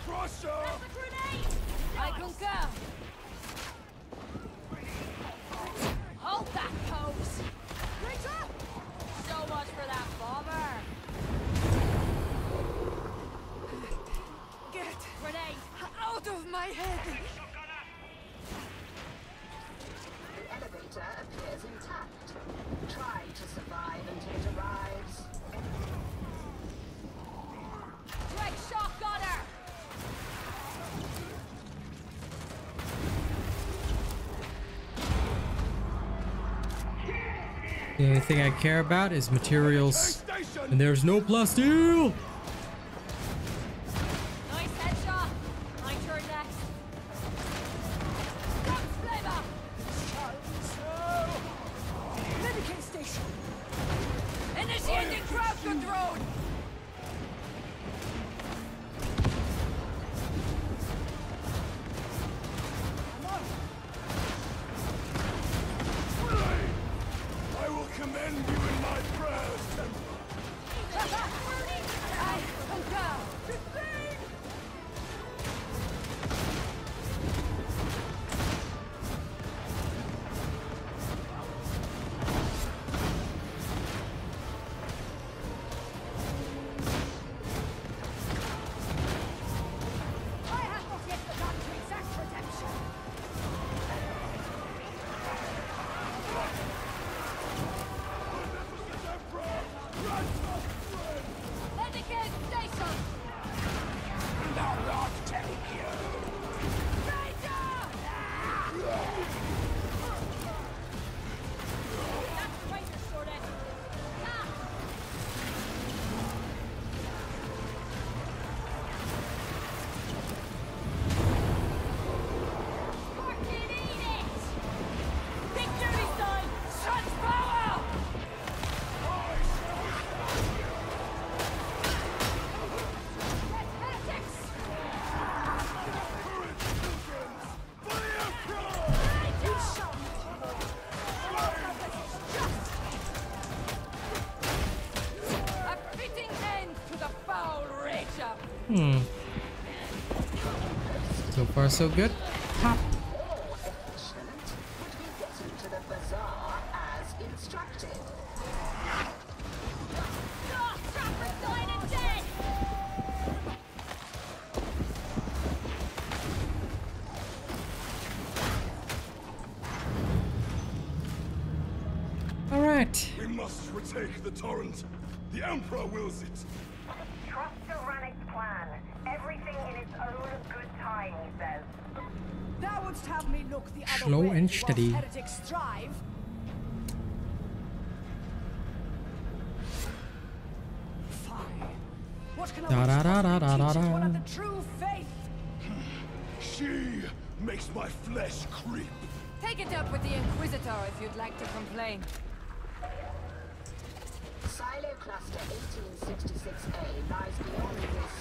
Crusher! I concur. Hold back, Coves. So much for that bomber. my head! The elevator appears intact. Try to survive until it arrives. Great shock on her! The only thing I care about is materials, and there's no plus deal. Nice headshot. My turn next. Medical station. Initiating crowd control. So far, so good. Pop. All right. We must retake the torrent. The Emperor wills it. Slow and steady. Da da da da da da da. She makes my flesh creep. Take it up with the Inquisitor if you'd like to complain. Silo cluster 1866A lies beyond this.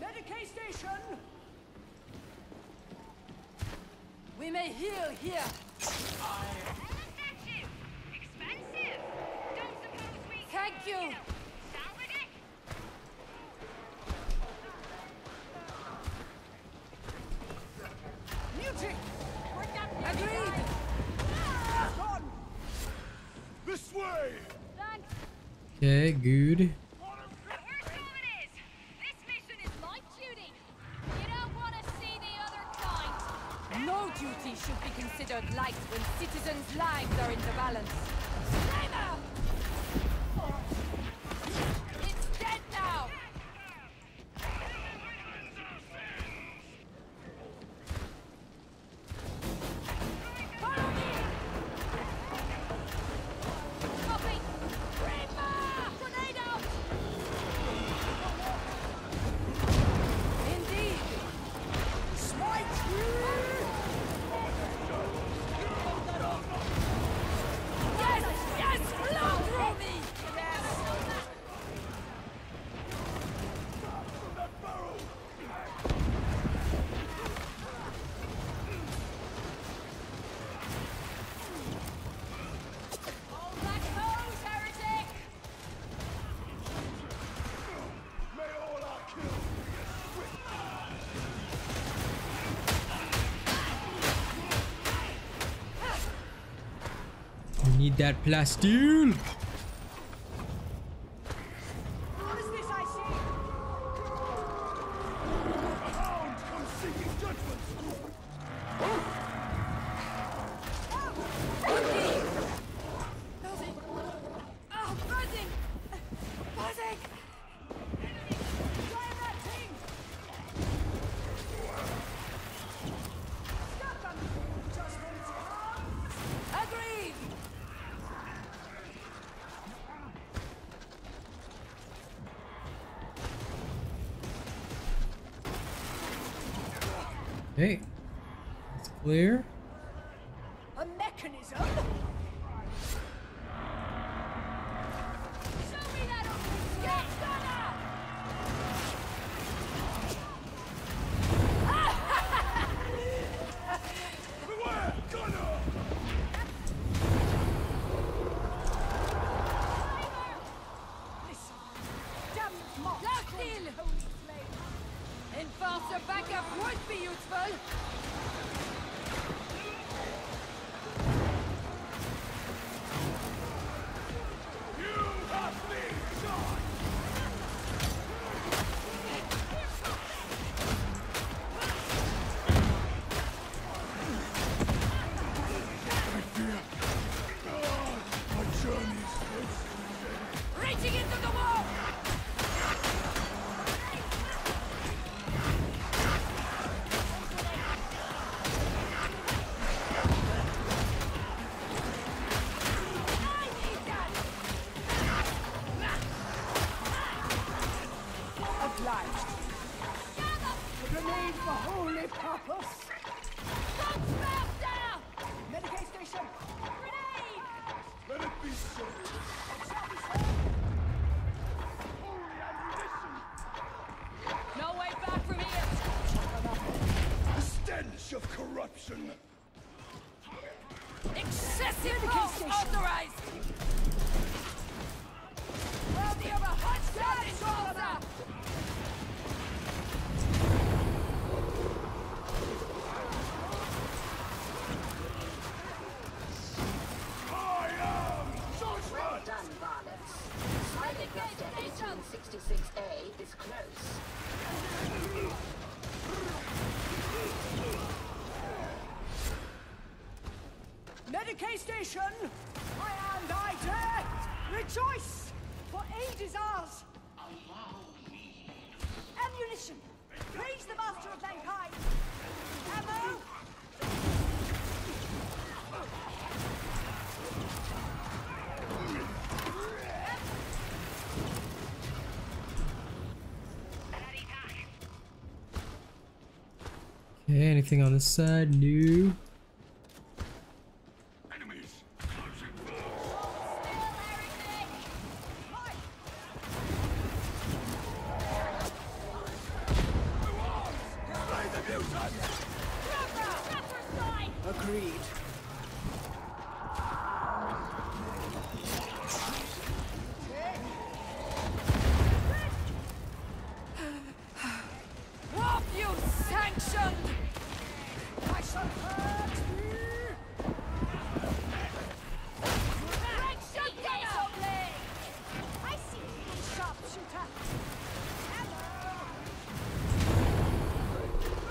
Medicaid station! I heal here. Effective. Expensive. Don't suppose we thank you. Mutate. Agreed. Ah. This way. Okay, good. Light when citizens' lives are in the balance. Slaver! It's dead now. Follow me. Poppy! River! Grenade out! Indeed. Smite! Need that plasteel. What is this I see? A hound comes seeking judgment. Buzzing. Oh, buzzing. Buzzing. Try that thing. Stop them. Just when it's hard. Agreed. Hey, it's clear. A mechanism. Show me that old gunner. Listen, damn mob. Darktide. Enforcer backup would be useful! You have been shot! I fear... my journey is close. Reaching into the wall! Station, I am thy death. Rejoice, for aid is ours. Allow me. Ammunition. Praise the master of mankind. Ammo. Okay, anything on this side? New. No. Agreed. Agreed. What you sanctioned? I shall hurt you. Sanction days. I see you, sharpshooter. Hello.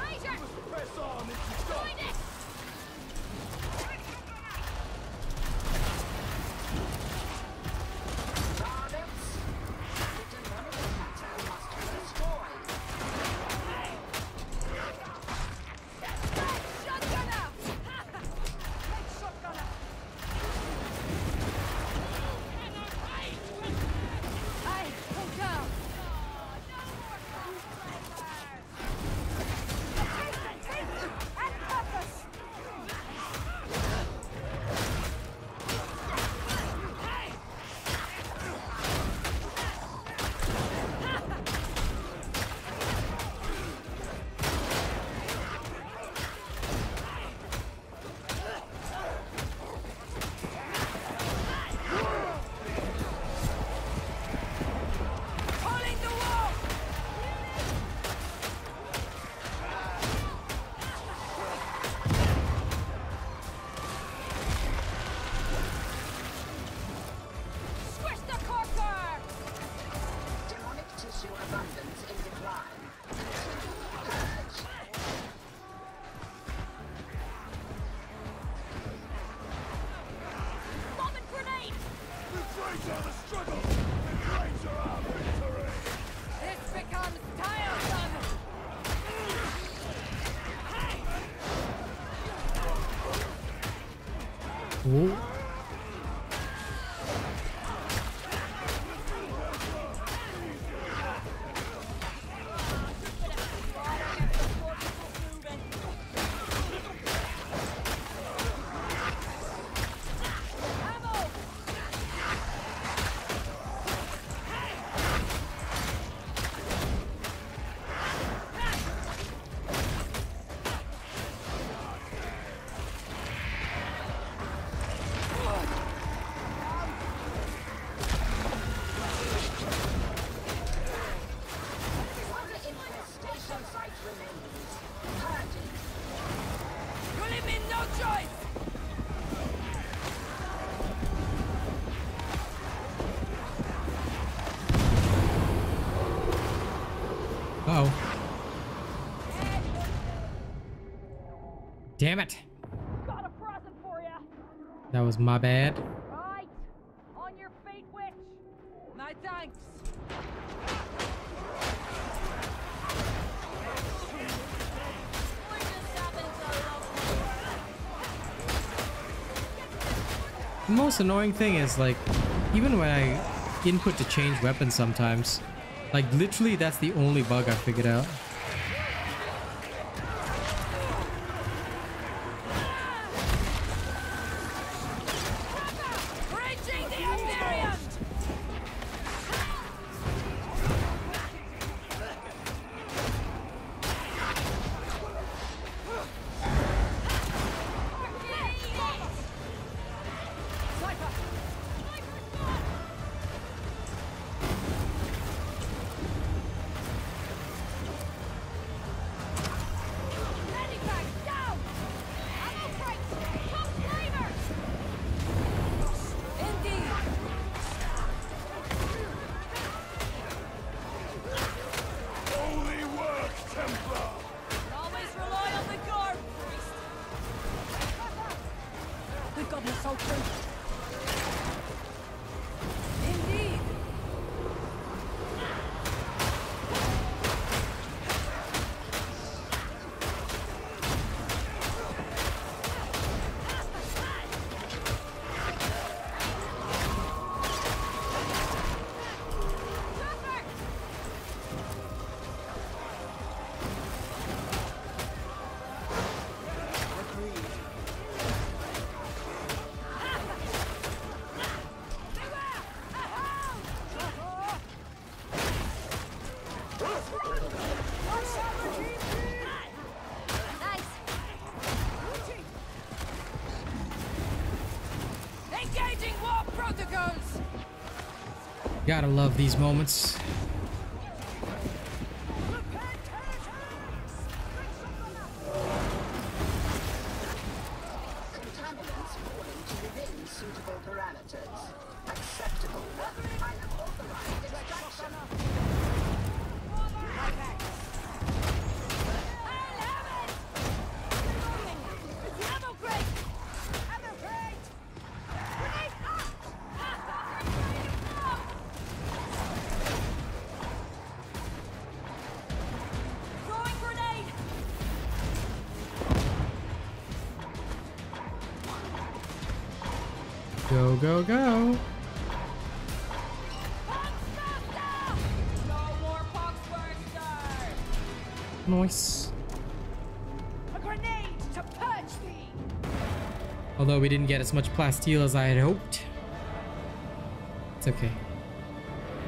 Ranger. Press on if you join it. Damn it. Got a present for ya. That was my bad. Right. On your feet, witch. My thanks. The most annoying thing is, like, even when I input to change weapons sometimes, like, literally that's the only bug I figured out. Gotta love these moments. Go, go, go. No more pox burster. Nice. A grenade to purge thee. Although we didn't get as much plasteel as I had hoped. It's okay.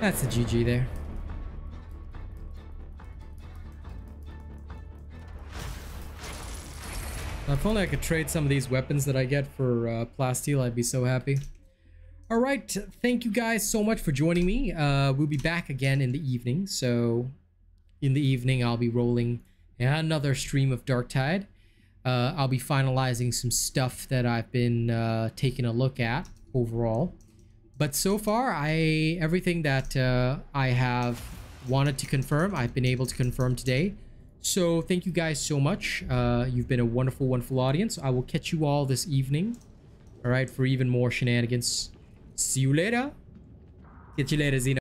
That's a GG there. If only I could trade some of these weapons that I get for plasteel, I'd be so happy. All right, thank you guys so much for joining me. We'll be back again in the evening. So in the evening, I'll be rolling another stream of Darktide. I'll be finalizing some stuff that I've been taking a look at overall. But so far, everything that I have wanted to confirm, I've been able to confirm today. So thank you guys so much. You've been a wonderful, wonderful audience. I will catch you all this evening. All right, for even more shenanigans. See you later. Catch you later, Xena.